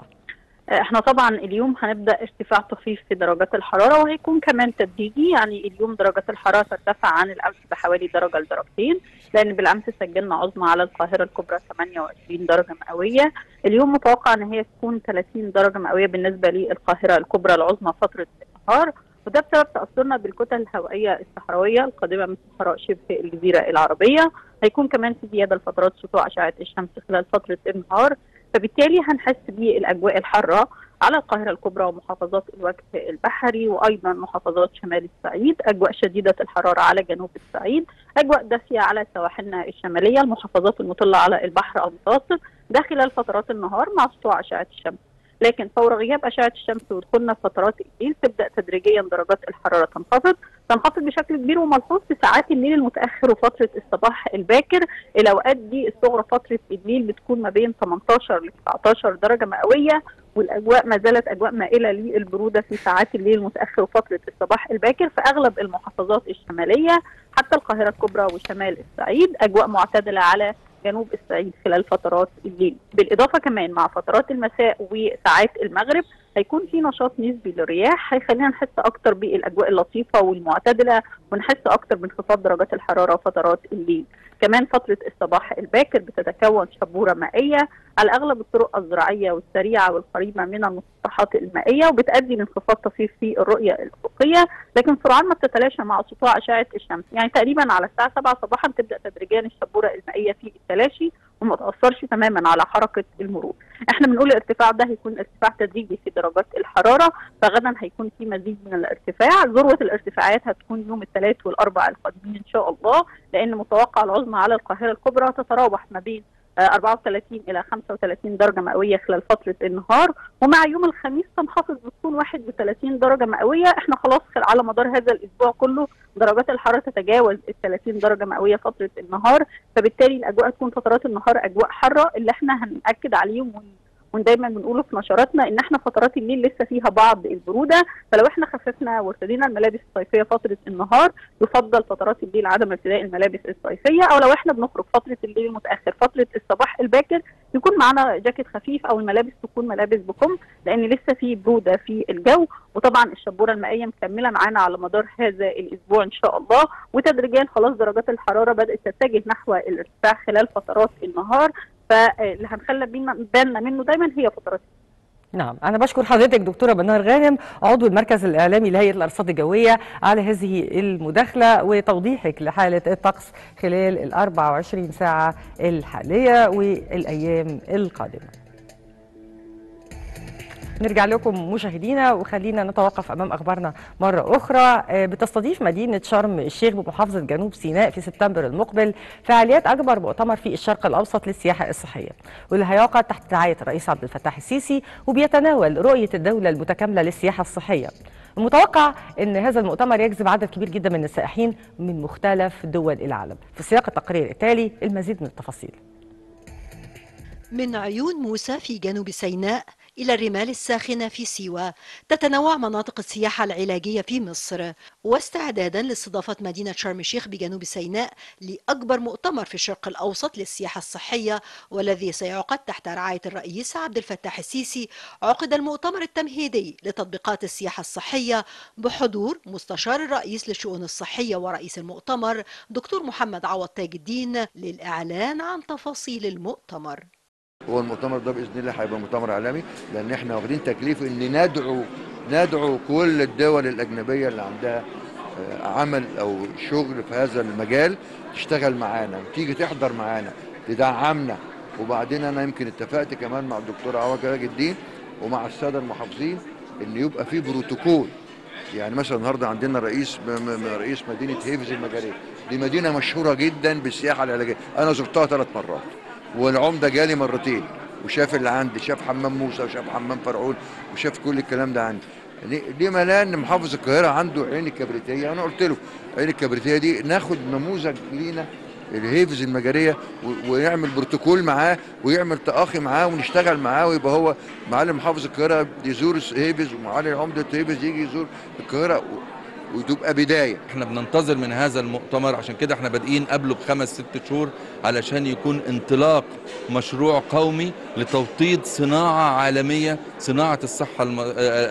احنا طبعا اليوم هنبدا ارتفاع طفيف في درجات الحراره، وهيكون كمان تدريجي. يعني اليوم درجات الحراره ترتفع عن الامس بحوالي درجه لدرجتين، لان بالامس سجلنا عظمى على القاهره الكبرى ثمانية وعشرين درجه مئويه. اليوم متوقع ان هي تكون ثلاثين درجه مئويه بالنسبه للقاهره الكبرى العظمى فتره النهار، وده بسبب تأثرنا بالكتل الهوائية الصحراوية القادمة من صحراء شبه الجزيرة العربية. هيكون كمان في زيادة لفترات سطوع أشعة الشمس خلال فترة النهار، فبالتالي هنحس بالأجواء الحارة على القاهرة الكبرى ومحافظات الوجه البحري، وأيضا محافظات شمال الصعيد. أجواء شديدة الحرارة على جنوب الصعيد، أجواء دافية على سواحلنا الشمالية، المحافظات المطلة على البحر المتوسط، ده خلال فترات النهار مع سطوع أشعة الشمس. لكن فور غياب أشعة الشمس ودخولنا فترات الليل تبدأ تدريجيا درجات الحرارة تنخفض تنخفض بشكل كبير وملحوظ في ساعات الليل المتأخر وفترة الصباح الباكر. الأوقات دي الصغرى فترة الليل بتكون ما بين ثمانية عشر ل تسعة عشر درجة مئوية، والأجواء ما زالت أجواء مائلة للبرودة في ساعات الليل المتأخر وفترة الصباح الباكر في أغلب المحافظات الشمالية حتى القاهرة الكبرى وشمال الصعيد. أجواء معتدلة على جنوب الصعيد خلال فترات الليل. بالإضافة كمان مع فترات المساء وساعات المغرب هيكون في نشاط نسبي للرياح، هيخلينا نحس أكتر بالأجواء اللطيفة والمعتدلة، ونحس أكتر بانخفاض درجات الحرارة فترات الليل. كمان فترة الصباح الباكر بتتكون شبورة مائية على أغلب الطرق الزراعية والسريعة والقريبة من المسطحات المائية، وبتؤدي لانخفاض طفيف في الرؤية الأفقية، لكن سرعان ما بتتلاشى مع سطوع أشعة الشمس. يعني تقريبا على الساعة سبعة صباحا تبدأ تدريجيا الشبورة المائية في التلاشي وما تأثرش تماما على حركة المرور. احنا بنقول الارتفاع ده هيكون ارتفاع تدريجي في درجات الحرارة، فغدا هيكون في مزيد من الارتفاع. ذروة الارتفاعات هتكون يوم الثلاث والأربع القادمين إن شاء الله، لأن متوقع العظمى على القاهرة الكبرى تتراوح ما بين أربعة وثلاثين إلى خمسة وثلاثين درجة مئوية خلال فترة النهار، ومع يوم الخميس تنخفض بتكون واحد وثلاثين درجة مئوية. احنا خلاص على مدار هذا الأسبوع كله درجات الحرارة تتجاوز ال ثلاثين درجة مئوية فترة النهار، فبالتالي الأجواء تكون فترات النهار أجواء حارة. اللي احنا هنأكد عليهم ودايما بنقوله في نشراتنا ان احنا فترات الليل لسه فيها بعض البروده، فلو احنا خففنا وارتدينا الملابس الصيفيه فتره النهار يفضل فترات الليل عدم ارتداء الملابس الصيفيه، او لو احنا بنخرج فتره الليل المتاخر فتره الصباح الباكر يكون معانا جاكيت خفيف او الملابس تكون ملابس بكم، لان لسه في بروده في الجو. وطبعا الشبوره المائيه مكمله معانا على مدار هذا الاسبوع ان شاء الله، وتدريجيا خلاص درجات الحراره بدات تتجه نحو الارتفاع خلال فترات النهار، فاللي هنخلي بالنا منه دايما هي فترات. نعم، أنا بشكر حضرتك دكتورة بنار غانم عضو المركز الإعلامي لهيئة الأرصاد الجوية على هذه المداخلة وتوضيحك لحالة الطقس خلال ال أربع وعشرين ساعة الحالية والأيام القادمة. نرجع لكم مشاهدينا وخلينا نتوقف امام اخبارنا مره اخرى. بتستضيف مدينه شرم الشيخ بمحافظه جنوب سيناء في سبتمبر المقبل فعاليات اكبر مؤتمر في الشرق الاوسط للسياحه الصحيه، واللي هيقع تحت رعايه الرئيس عبد الفتاح السيسي وبيتناول رؤيه الدوله المتكامله للسياحه الصحيه. المتوقع ان هذا المؤتمر يجذب عدد كبير جدا من السائحين من مختلف دول العالم. في سياق التقرير التالي المزيد من التفاصيل. من عيون موسى في جنوب سيناء إلى الرمال الساخنة في سيوة، تتنوع مناطق السياحة العلاجية في مصر. واستعدادا لاستضافة مدينة شرم الشيخ بجنوب سيناء لأكبر مؤتمر في الشرق الأوسط للسياحة الصحية والذي سيعقد تحت رعاية الرئيس عبد الفتاح السيسي، عقد المؤتمر التمهيدي لتطبيقات السياحة الصحية بحضور مستشار الرئيس للشؤون الصحية ورئيس المؤتمر دكتور محمد عوض تاج الدين للإعلان عن تفاصيل المؤتمر. هو المؤتمر ده باذن الله هيبقى مؤتمر عالمي، لان احنا واخدين تكليف ان ندعو ندعو كل الدول الاجنبيه اللي عندها عمل او شغل في هذا المجال تشتغل معانا وتيجي تحضر معانا تدعمنا. وبعدين انا يمكن اتفقت كمان مع الدكتور عواد تاج الدين ومع الساده المحافظين ان يبقى في بروتوكول. يعني مثلا النهارده عندنا رئيس رئيس مدينه هيفز المجاريه، دي مدينه مشهوره جدا بالسياحه العلاجيه، انا زرتها ثلاث مرات والعمده جالي مرتين وشاف اللي عندي، شاف حمام موسى وشاف حمام فرعون وشاف كل الكلام ده عندي. ليه ملا ان محافظ القاهره عنده عين الكبريتيه؟ انا قلت له عين الكبريتيه دي ناخد نموذج لينا الهيفز المجاريه ونعمل بروتوكول معاه ويعمل تاخي معاه ونشتغل معاه، ويبقى هو معالي محافظ القاهره يزور هيفز ومعالي عمده هيفز يجي يزور القاهره وتبقى بدايه. احنا بننتظر من هذا المؤتمر، عشان كده احنا بادئين قبله بخمس ست شهور علشان يكون انطلاق مشروع قومي لتوطيد صناعه عالميه، صناعه الصحه الم...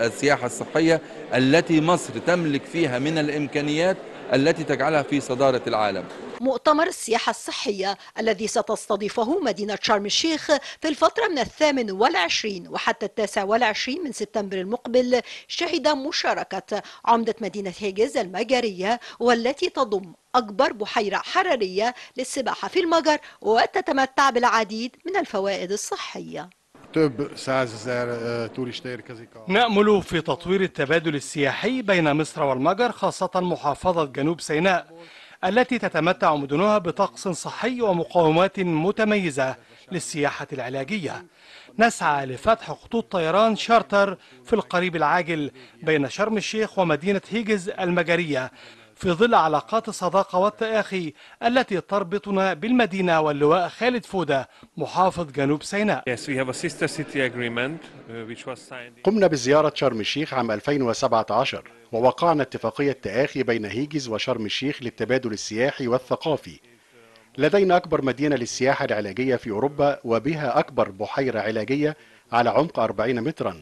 السياحه الصحيه التي مصر تملك فيها من الامكانيات التي تجعلها في صداره العالم. مؤتمر السياحة الصحية الذي ستستضيفه مدينة شرم الشيخ في الفترة من الثامن والعشرين وحتى التاسع والعشرين من سبتمبر المقبل شهد مشاركة عمدة مدينة هيجز المجرية، والتي تضم أكبر بحيرة حرارية للسباحة في المجر وتتمتع بالعديد من الفوائد الصحية. نأمل في تطوير التبادل السياحي بين مصر والمجر، خاصة محافظة جنوب سيناء التي تتمتع مدنها بطقس صحي ومقاومات متميزة للسياحة العلاجية. نسعى لفتح خطوط طيران شارتر في القريب العاجل بين شرم الشيخ ومدينة هيجز المجرية في ظل علاقات الصداقة والتآخي التي تربطنا بالمدينة واللواء خالد فودة محافظ جنوب سيناء. قمنا بزيارة شرم الشيخ عام ألفين وسبعة عشر ووقعنا اتفاقية تآخي بين هيجز وشرم الشيخ للتبادل السياحي والثقافي. لدينا أكبر مدينة للسياحة العلاجية في أوروبا وبها أكبر بحيرة علاجية على عمق أربعين مترا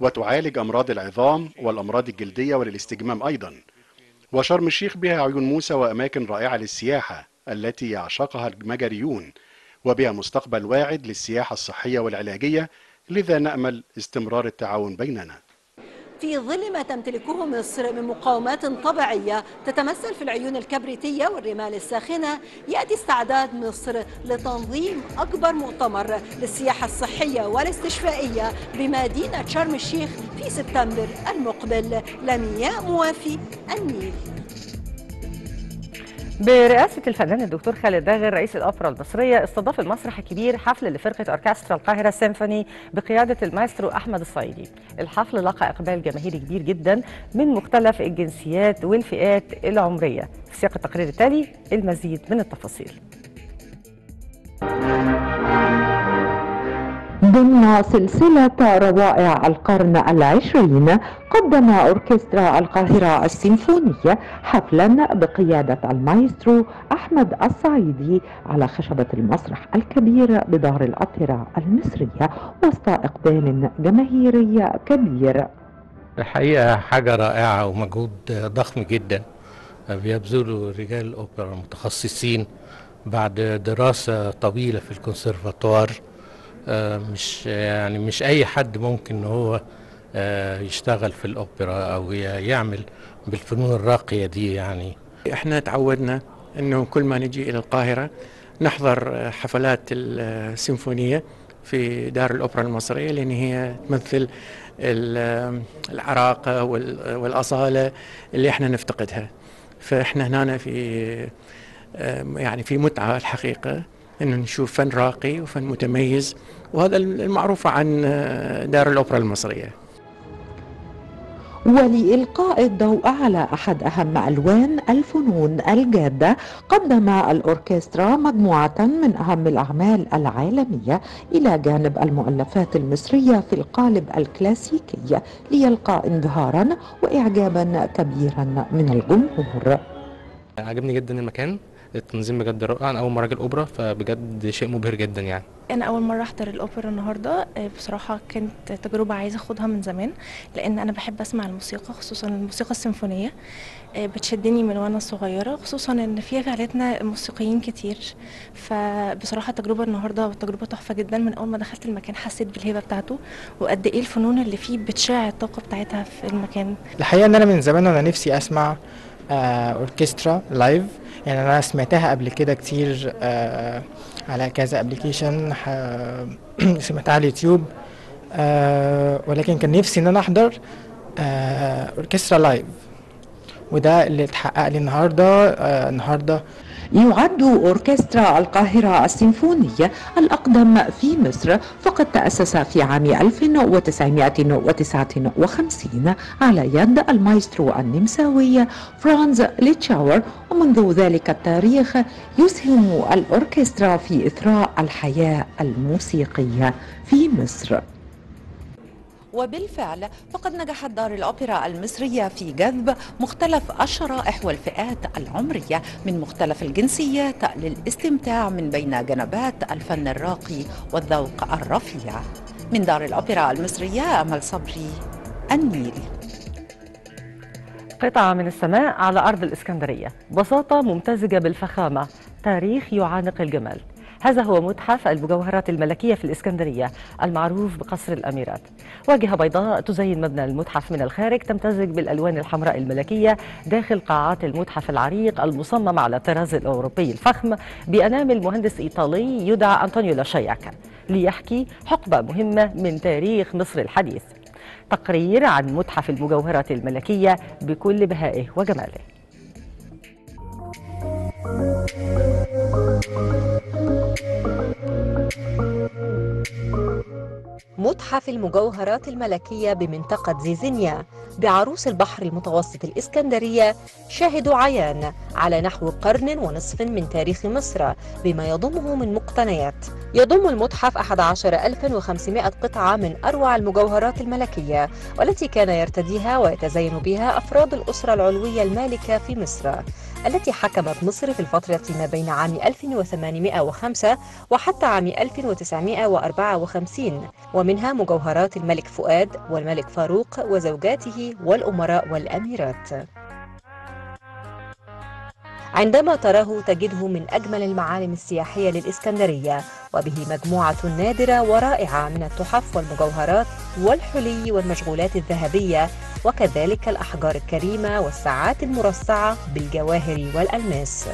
وتعالج أمراض العظام والأمراض الجلدية وللاستجمام أيضا. وشرم الشيخ بها عيون موسى وأماكن رائعة للسياحة التي يعشقها المجريون، وبها مستقبل واعد للسياحة الصحية والعلاجية، لذا نأمل استمرار التعاون بيننا. في ظل ما تمتلكه مصر من مقاومات طبيعية تتمثل في العيون الكبريتية والرمال الساخنة، يأتي استعداد مصر لتنظيم أكبر مؤتمر للسياحة الصحية والاستشفائية بمدينة شرم الشيخ في سبتمبر المقبل. لمياء موافي، النيل. برئاسة الفنان الدكتور خالد داغر رئيس الأوبرا المصرية، استضاف المسرح الكبير حفل لفرقة أوركسترا القاهرة السيمفوني بقيادة المايسترو أحمد الصعيدي. الحفل لقى إقبال جماهيري كبير جدا من مختلف الجنسيات والفئات العمرية. في سياق التقرير التالي المزيد من التفاصيل. ضمن سلسلة روائع القرن العشرين قدم أوركسترا القاهرة السيمفونية حفلا بقيادة المايسترو أحمد الصعيدي على خشبة المسرح الكبير بدار الأطرة المصرية وسط إقبال جماهيري كبير. الحقيقة حاجة رائعة ومجهود ضخم جدا بيبذله رجال الأوبرا المتخصصين بعد دراسة طويلة في الكونسرفاتوار. مش يعني مش أي حد ممكن إن هو يشتغل في الأوبرا أو يعمل بالفنون الراقية دي. يعني إحنا تعودنا إنه كل ما نجي إلى القاهرة نحضر حفلات السيمفونية في دار الأوبرا المصرية، لأن هي تمثل العراقة والأصالة اللي إحنا نفتقدها. فإحنا هنا في يعني في متعة الحقيقة أن نشوف فن راقي وفن متميز، وهذا المعروف عن دار الأوبرا المصرية. ولإلقاء الضوء على أحد أهم ألوان الفنون الجادة قدم الأوركسترا مجموعة من أهم الأعمال العالمية إلى جانب المؤلفات المصرية في القالب الكلاسيكي ليلقى انبهارا وإعجابا كبيرا من الجمهور. عجبني جدا المكان، التنظيم بجد رائع. انا اول مره اجي الاوبرا فبجد شيء مبهر جدا. يعني انا اول مره احضر الاوبرا النهارده، بصراحه كانت تجربه عايزه اخدها من زمان، لان انا بحب اسمع الموسيقى خصوصا الموسيقى السيمفونيه، بتشدني من وانا صغيره، خصوصا ان فيها في عائلتنا موسيقيين كتير. فبصراحه التجربه النهارده تجربه تحفه جدا. من اول ما دخلت المكان حسيت بالهيبه بتاعته وقد ايه الفنون اللي فيه بتشع الطاقه بتاعتها في المكان. الحقيقه ان انا من زمان وانا نفسي اسمع اوركسترا لايف. يعني أنا سمعتها قبل كده كتير آه على كذا ابلكيشن، سمعتها على اليوتيوب، آه ولكن كان نفسي إن أنا أحضر آه أوركسترا لايف، وده اللي اتحقق لي النهارده. آه النهارده يعد أوركسترا القاهرة السيمفونية الأقدم في مصر، فقد تأسس في عام ألف وتسعمائة وتسعة وخمسين على يد المايسترو النمساوي فرانز ليتشاور، ومنذ ذلك التاريخ يسهم الأوركسترا في إثراء الحياة الموسيقية في مصر. وبالفعل فقد نجحت دار الأوبرا المصرية في جذب مختلف الشرائح والفئات العمرية من مختلف الجنسيات للاستمتاع من بين جنبات الفن الراقي والذوق الرفيع. من دار الأوبرا المصرية، أمل صبري، النيل. قطعة من السماء على أرض الإسكندرية، بساطة ممتزجة بالفخامة، تاريخ يعانق الجمال. هذا هو متحف المجوهرات الملكية في الإسكندرية المعروف بقصر الأميرات. واجهة بيضاء تزين مبنى المتحف من الخارج، تمتزج بالألوان الحمراء الملكية داخل قاعات المتحف العريق المصمم على الطراز الأوروبي الفخم بأنامل مهندس إيطالي يدعى أنطونيو لاشياكا، ليحكي حقبة مهمة من تاريخ مصر الحديث. تقرير عن متحف المجوهرات الملكية بكل بهائه وجماله. متحف المجوهرات الملكية بمنطقة زيزينيا بعروس البحر المتوسط الإسكندرية شاهد عيان على نحو قرن ونصف من تاريخ مصر بما يضمه من مقتنيات. يضم المتحف أحد عشر ألفاً وخمسمائة قطعة من أروع المجوهرات الملكية، والتي كان يرتديها ويتزين بها أفراد الأسرة العلوية المالكة في مصر التي حكمت مصر في الفترة ما بين عام ألف وثمانمائة وخمسة وحتى عام ألف وتسعمائة وأربعة وخمسين، ومنها مجوهرات الملك فؤاد والملك فاروق وزوجاته والأمراء والأميرات. عندما تراه تجده من أجمل المعالم السياحية للإسكندرية، وبه مجموعة نادرة ورائعة من التحف والمجوهرات والحلي والمشغولات الذهبية، وكذلك الأحجار الكريمة والساعات المرصعة بالجواهر والألماس.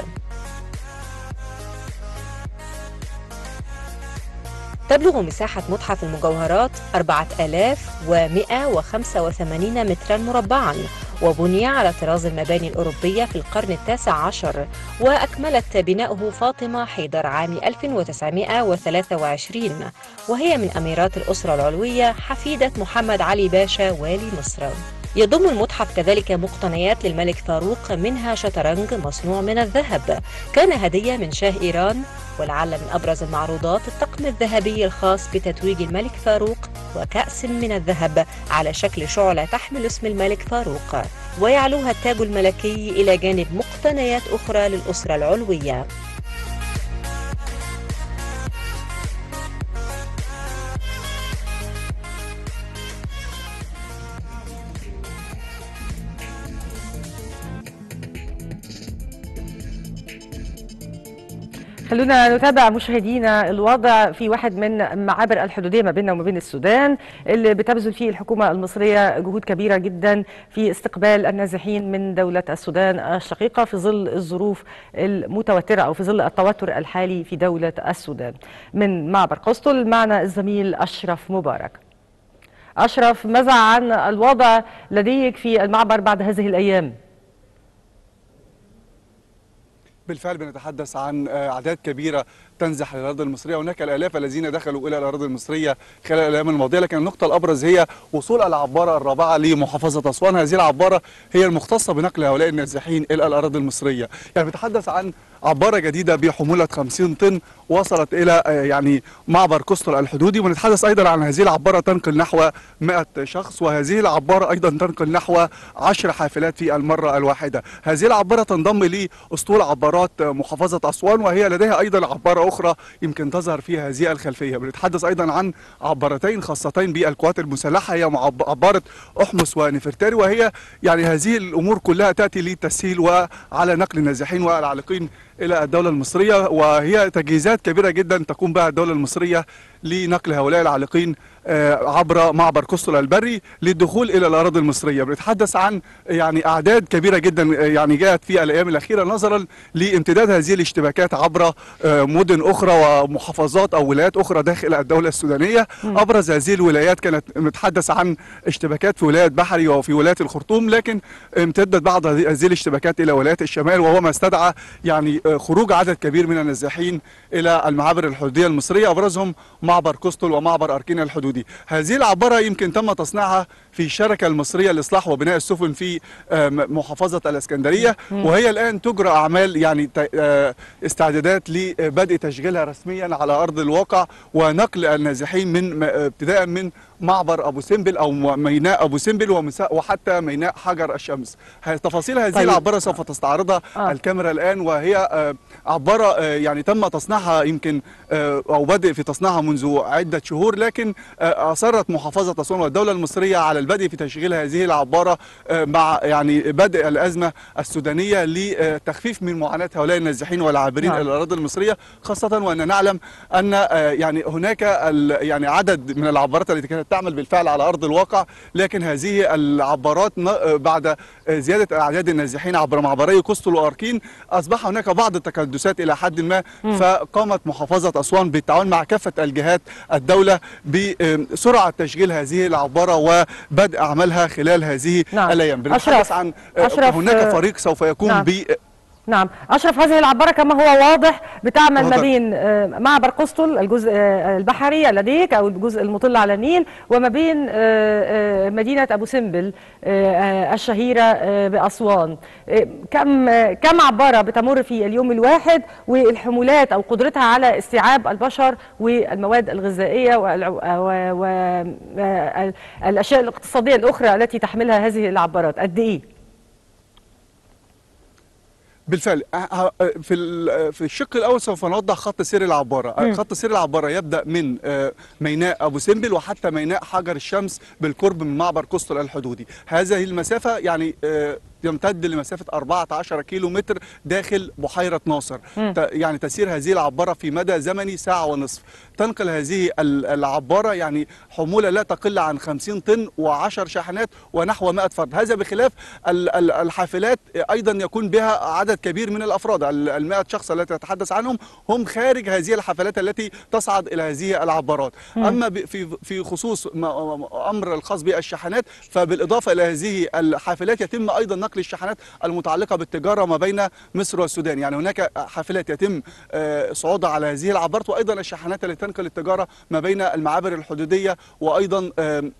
تبلغ مساحة متحف المجوهرات أربعة آلاف ومائة وخمسة وثمانين متراً مربعاً، وبني على طراز المباني الأوروبية في القرن التاسع عشر، وأكملت بناؤه فاطمة حيدر عام ألف وتسعمائة وثلاثة وعشرين، وهي من أميرات الأسرة العلوية حفيدة محمد علي باشا والي مصر. يضم المتحف كذلك مقتنيات للملك فاروق منها شطرنج مصنوع من الذهب كان هدية من شاه إيران. ولعل من أبرز المعروضات الطقم الذهبي الخاص بتتويج الملك فاروق وكأس من الذهب على شكل شعلة تحمل اسم الملك فاروق ويعلوها التاج الملكي إلى جانب مقتنيات أخرى للأسرة العلوية. خلونا نتابع مشاهدينا الوضع في واحد من المعابر الحدوديه ما بيننا وما بين السودان اللي بتبذل فيه الحكومه المصريه جهود كبيره جدا في استقبال النازحين من دوله السودان الشقيقه في ظل الظروف المتوتره او في ظل التوتر الحالي في دوله السودان. من معبر قسطل معنا الزميل اشرف مبارك. اشرف، ماذا عن الوضع لديك في المعبر بعد هذه الايام؟ بالفعل بنتحدث عن اعداد كبيره تنزح للأراضي المصرية، هناك الآلاف الذين دخلوا إلى الأراضي المصرية خلال الأيام الماضية، لكن النقطة الأبرز هي وصول العبارة الرابعة لمحافظة أسوان. هذه العبارة هي المختصة بنقل هؤلاء النازحين إلى الأراضي المصرية، يعني بتحدث عن عبارة جديدة بحمولة خمسين طن وصلت إلى يعني معبر قسطل الحدودي، ونتحدث أيضا عن هذه العبارة تنقل نحو مئة شخص، وهذه العبارة أيضا تنقل نحو عشر حافلات في المرة الواحدة. هذه العبارة تنضم لأسطول عبارات محافظة أسوان، وهي لديها أيضا عبارة أخرى يمكن تظهر فيها هذه الخلفية. بنتحدث أيضا عن عبارتين خاصتين بالقوات المسلحة، هي عبارة أحمس ونفرتاري، وهي يعني هذه الأمور كلها تأتي للتسهيل وعلى نقل النازحين والعالقين إلى الدولة المصرية، وهي تجهيزات كبيرة جدا تقوم بها الدولة المصرية لنقل هؤلاء العالقين عبر معبر قسطل البري للدخول الى الاراضي المصريه. بنتحدث عن يعني اعداد كبيره جدا يعني جاءت في الايام الاخيره نظرا لامتداد هذه الاشتباكات عبر مدن اخرى ومحافظات او ولايات اخرى داخل الدوله السودانيه. ابرز هذه الولايات كانت نتحدث عن اشتباكات في ولايه بحري وفي ولايه الخرطوم، لكن امتدت بعض هذه الاشتباكات الى ولايات الشمال، وهو ما استدعى يعني خروج عدد كبير من النازحين الى المعابر الحدوديه المصريه، ابرزهم معبر قسطل ومعبر أركينا الحدودي. هذه العبارة يمكن تم تصنيعها في الشركة المصرية لإصلاح وبناء السفن في محافظة الإسكندرية، وهي الآن تجرى أعمال يعني استعدادات لبدء تشغيلها رسميا على أرض الواقع ونقل النازحين من ابتداء من معبر أبو سمبل أو ميناء أبو سمبل وحتى ميناء حجر الشمس. تفاصيل هذه طيب. العبارة سوف تستعرضها آه. الكاميرا الآن، وهي عبارة يعني تم تصنيعها يمكن أو بدء في تصنيعها منذ عدة شهور، لكن أصرت محافظة أسوان والدولة المصرية على البدء في تشغيل هذه العبارة مع يعني بدء الأزمة السودانية لتخفيف من معاناة هؤلاء النازحين والعابرين نعم. إلى الأراضي المصرية، خاصة وأننا نعلم أن يعني هناك يعني عدد من العبارات التي كانت تعمل بالفعل على أرض الواقع، لكن هذه العبارات بعد زيادة أعداد النازحين عبر معبري قسطل وأركين أصبح هناك بعض التكدسات إلى حد ما، فقامت محافظة أسوان بالتعاون مع كافة الجهات الدولة بسرعة تشغيل هذه العبارة وبدء أعمالها خلال هذه نعم. الأيام. بنتحدث عن أشرف هناك فريق سوف يقوم نعم. ب نعم أشرف، هذه العبارة كما هو واضح بتعمل ما بين معبر قسطل الجزء البحري لديك أو الجزء المطل على النيل وما بين مدينة أبو سمبل الشهيرة بأسوان. كم كم عبارة بتمر في اليوم الواحد، والحمولات أو قدرتها على استيعاب البشر والمواد الغذائية والأشياء الاقتصادية الأخرى التي تحملها هذه العبارات قد إيه؟ بالفعل في في الشق الاول سوف نوضح خط سير العباره. خط سير العباره يبدا من ميناء ابو سمبل وحتى ميناء حجر الشمس بالقرب من معبر قسطل الحدودي. هذه المسافه يعني يمتد لمسافه أربعة عشر كيلو متر داخل بحيره ناصر. يعني تسير هذه العباره في مدى زمني ساعه ونصف. تنقل هذه العباره يعني حموله لا تقل عن خمسين طن وعشر شاحنات ونحو مئة فرد، هذا بخلاف الحافلات ايضا يكون بها عدد كبير من الافراد. المئة شخص التي تتحدث عنهم هم خارج هذه الحافلات التي تصعد الى هذه العبارات. اما في في خصوص امر الخاص بالشاحنات، فبالاضافه الى هذه الحافلات يتم ايضا نقل الشحنات المتعلقة بالتجارة ما بين مصر والسودان. يعني هناك حافلات يتم صعودها على هذه العبارات، وأيضا الشحنات التي تنقل التجارة ما بين المعابر الحدودية وأيضا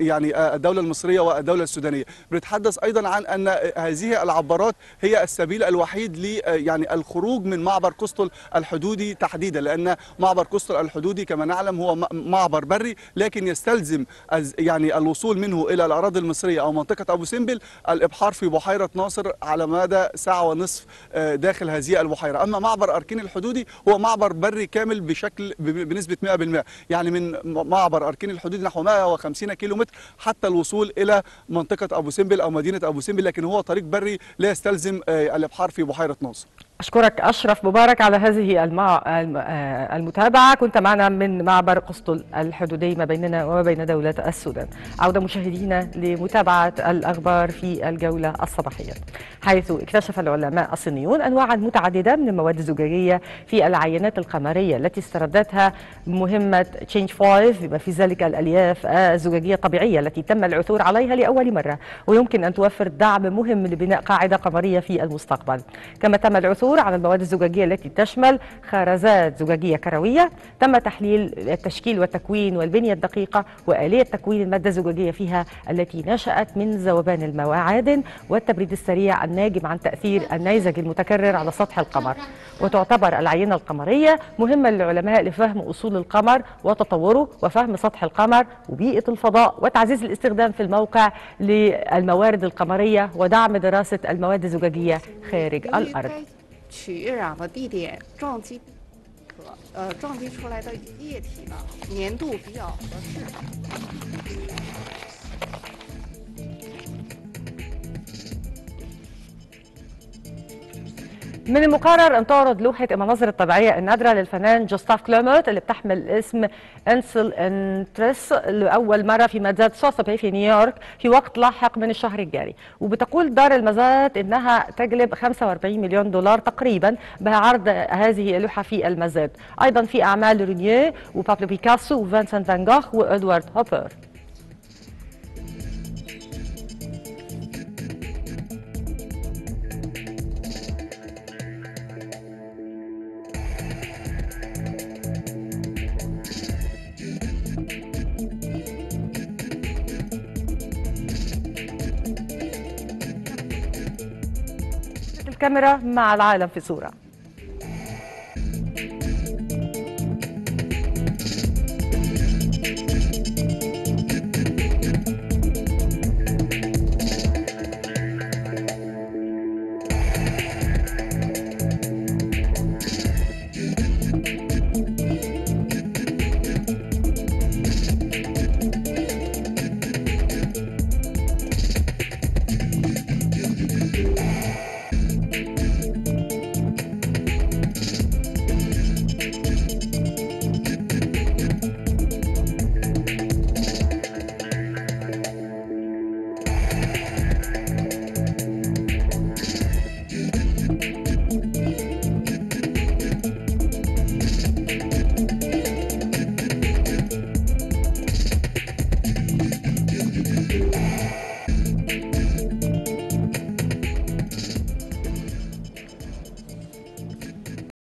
يعني الدولة المصرية والدولة السودانية. بنتحدث أيضا عن أن هذه العبارات هي السبيل الوحيد ل يعني الخروج من معبر قسطل الحدودي تحديدا، لأن معبر قسطل الحدودي كما نعلم هو معبر بري، لكن يستلزم يعني الوصول منه إلى الأراضي المصرية أو منطقة أبو سمبل الإبحار في بحيرة ناصر على مدى ساعة ونصف داخل هذه البحيرة. أما معبر أركين الحدودي هو معبر بري كامل بشكل بنسبة مئة بالمئة، يعني من معبر أركين الحدودي نحو مئة وخمسين كيلومتر حتى الوصول إلى منطقة أبو سمبل أو مدينة أبو سمبل، لكن هو طريق بري لا يستلزم الإبحار في بحيرة ناصر. أشكرك أشرف مبارك على هذه المع... المتابعة، كنت معنا من معبر قسطل الحدودي ما بيننا وما بين دولة السودان. عودة مشاهدينا لمتابعة الأخبار في الجولة الصباحية، حيث اكتشف العلماء الصينيون أنواعا متعددة من المواد الزجاجية في العينات القمرية التي استردتها مهمة تشينج فايف، بما في ذلك الألياف الزجاجية الطبيعية التي تم العثور عليها لأول مرة، ويمكن أن توفر دعم مهم لبناء قاعدة قمرية في المستقبل. كما تم العثور على المواد الزجاجية التي تشمل خرزات زجاجية كروية تم تحليل التشكيل والتكوين والبنية الدقيقة وآلية تكوين المادة الزجاجية فيها التي نشأت من ذوبان المعادن والتبريد السريع الناجم عن تأثير النيزك المتكرر على سطح القمر. وتعتبر العينة القمرية مهمة للعلماء لفهم أصول القمر وتطوره وفهم سطح القمر وبيئة الفضاء وتعزيز الاستخدام في الموقع للموارد القمرية ودعم دراسة المواد الزجاجية خارج الأرض. من المقرر أن تعرض لوحة المناظر الطبيعية النادرة للفنان جوستاف كلوموت اللي بتحمل اسم انسل انترس لأول مرة في مزاد سوسوبي في نيويورك في وقت لاحق من الشهر الجاري. وبتقول دار المزاد أنها تجلب خمسة وأربعين مليون دولار تقريبا بعرض هذه اللوحة في المزاد. أيضا في أعمال رونيه وبابلو بيكاسو وفانسنت فان جوخ وإدوارد هوبر. كاميرا مع العالم في صورة.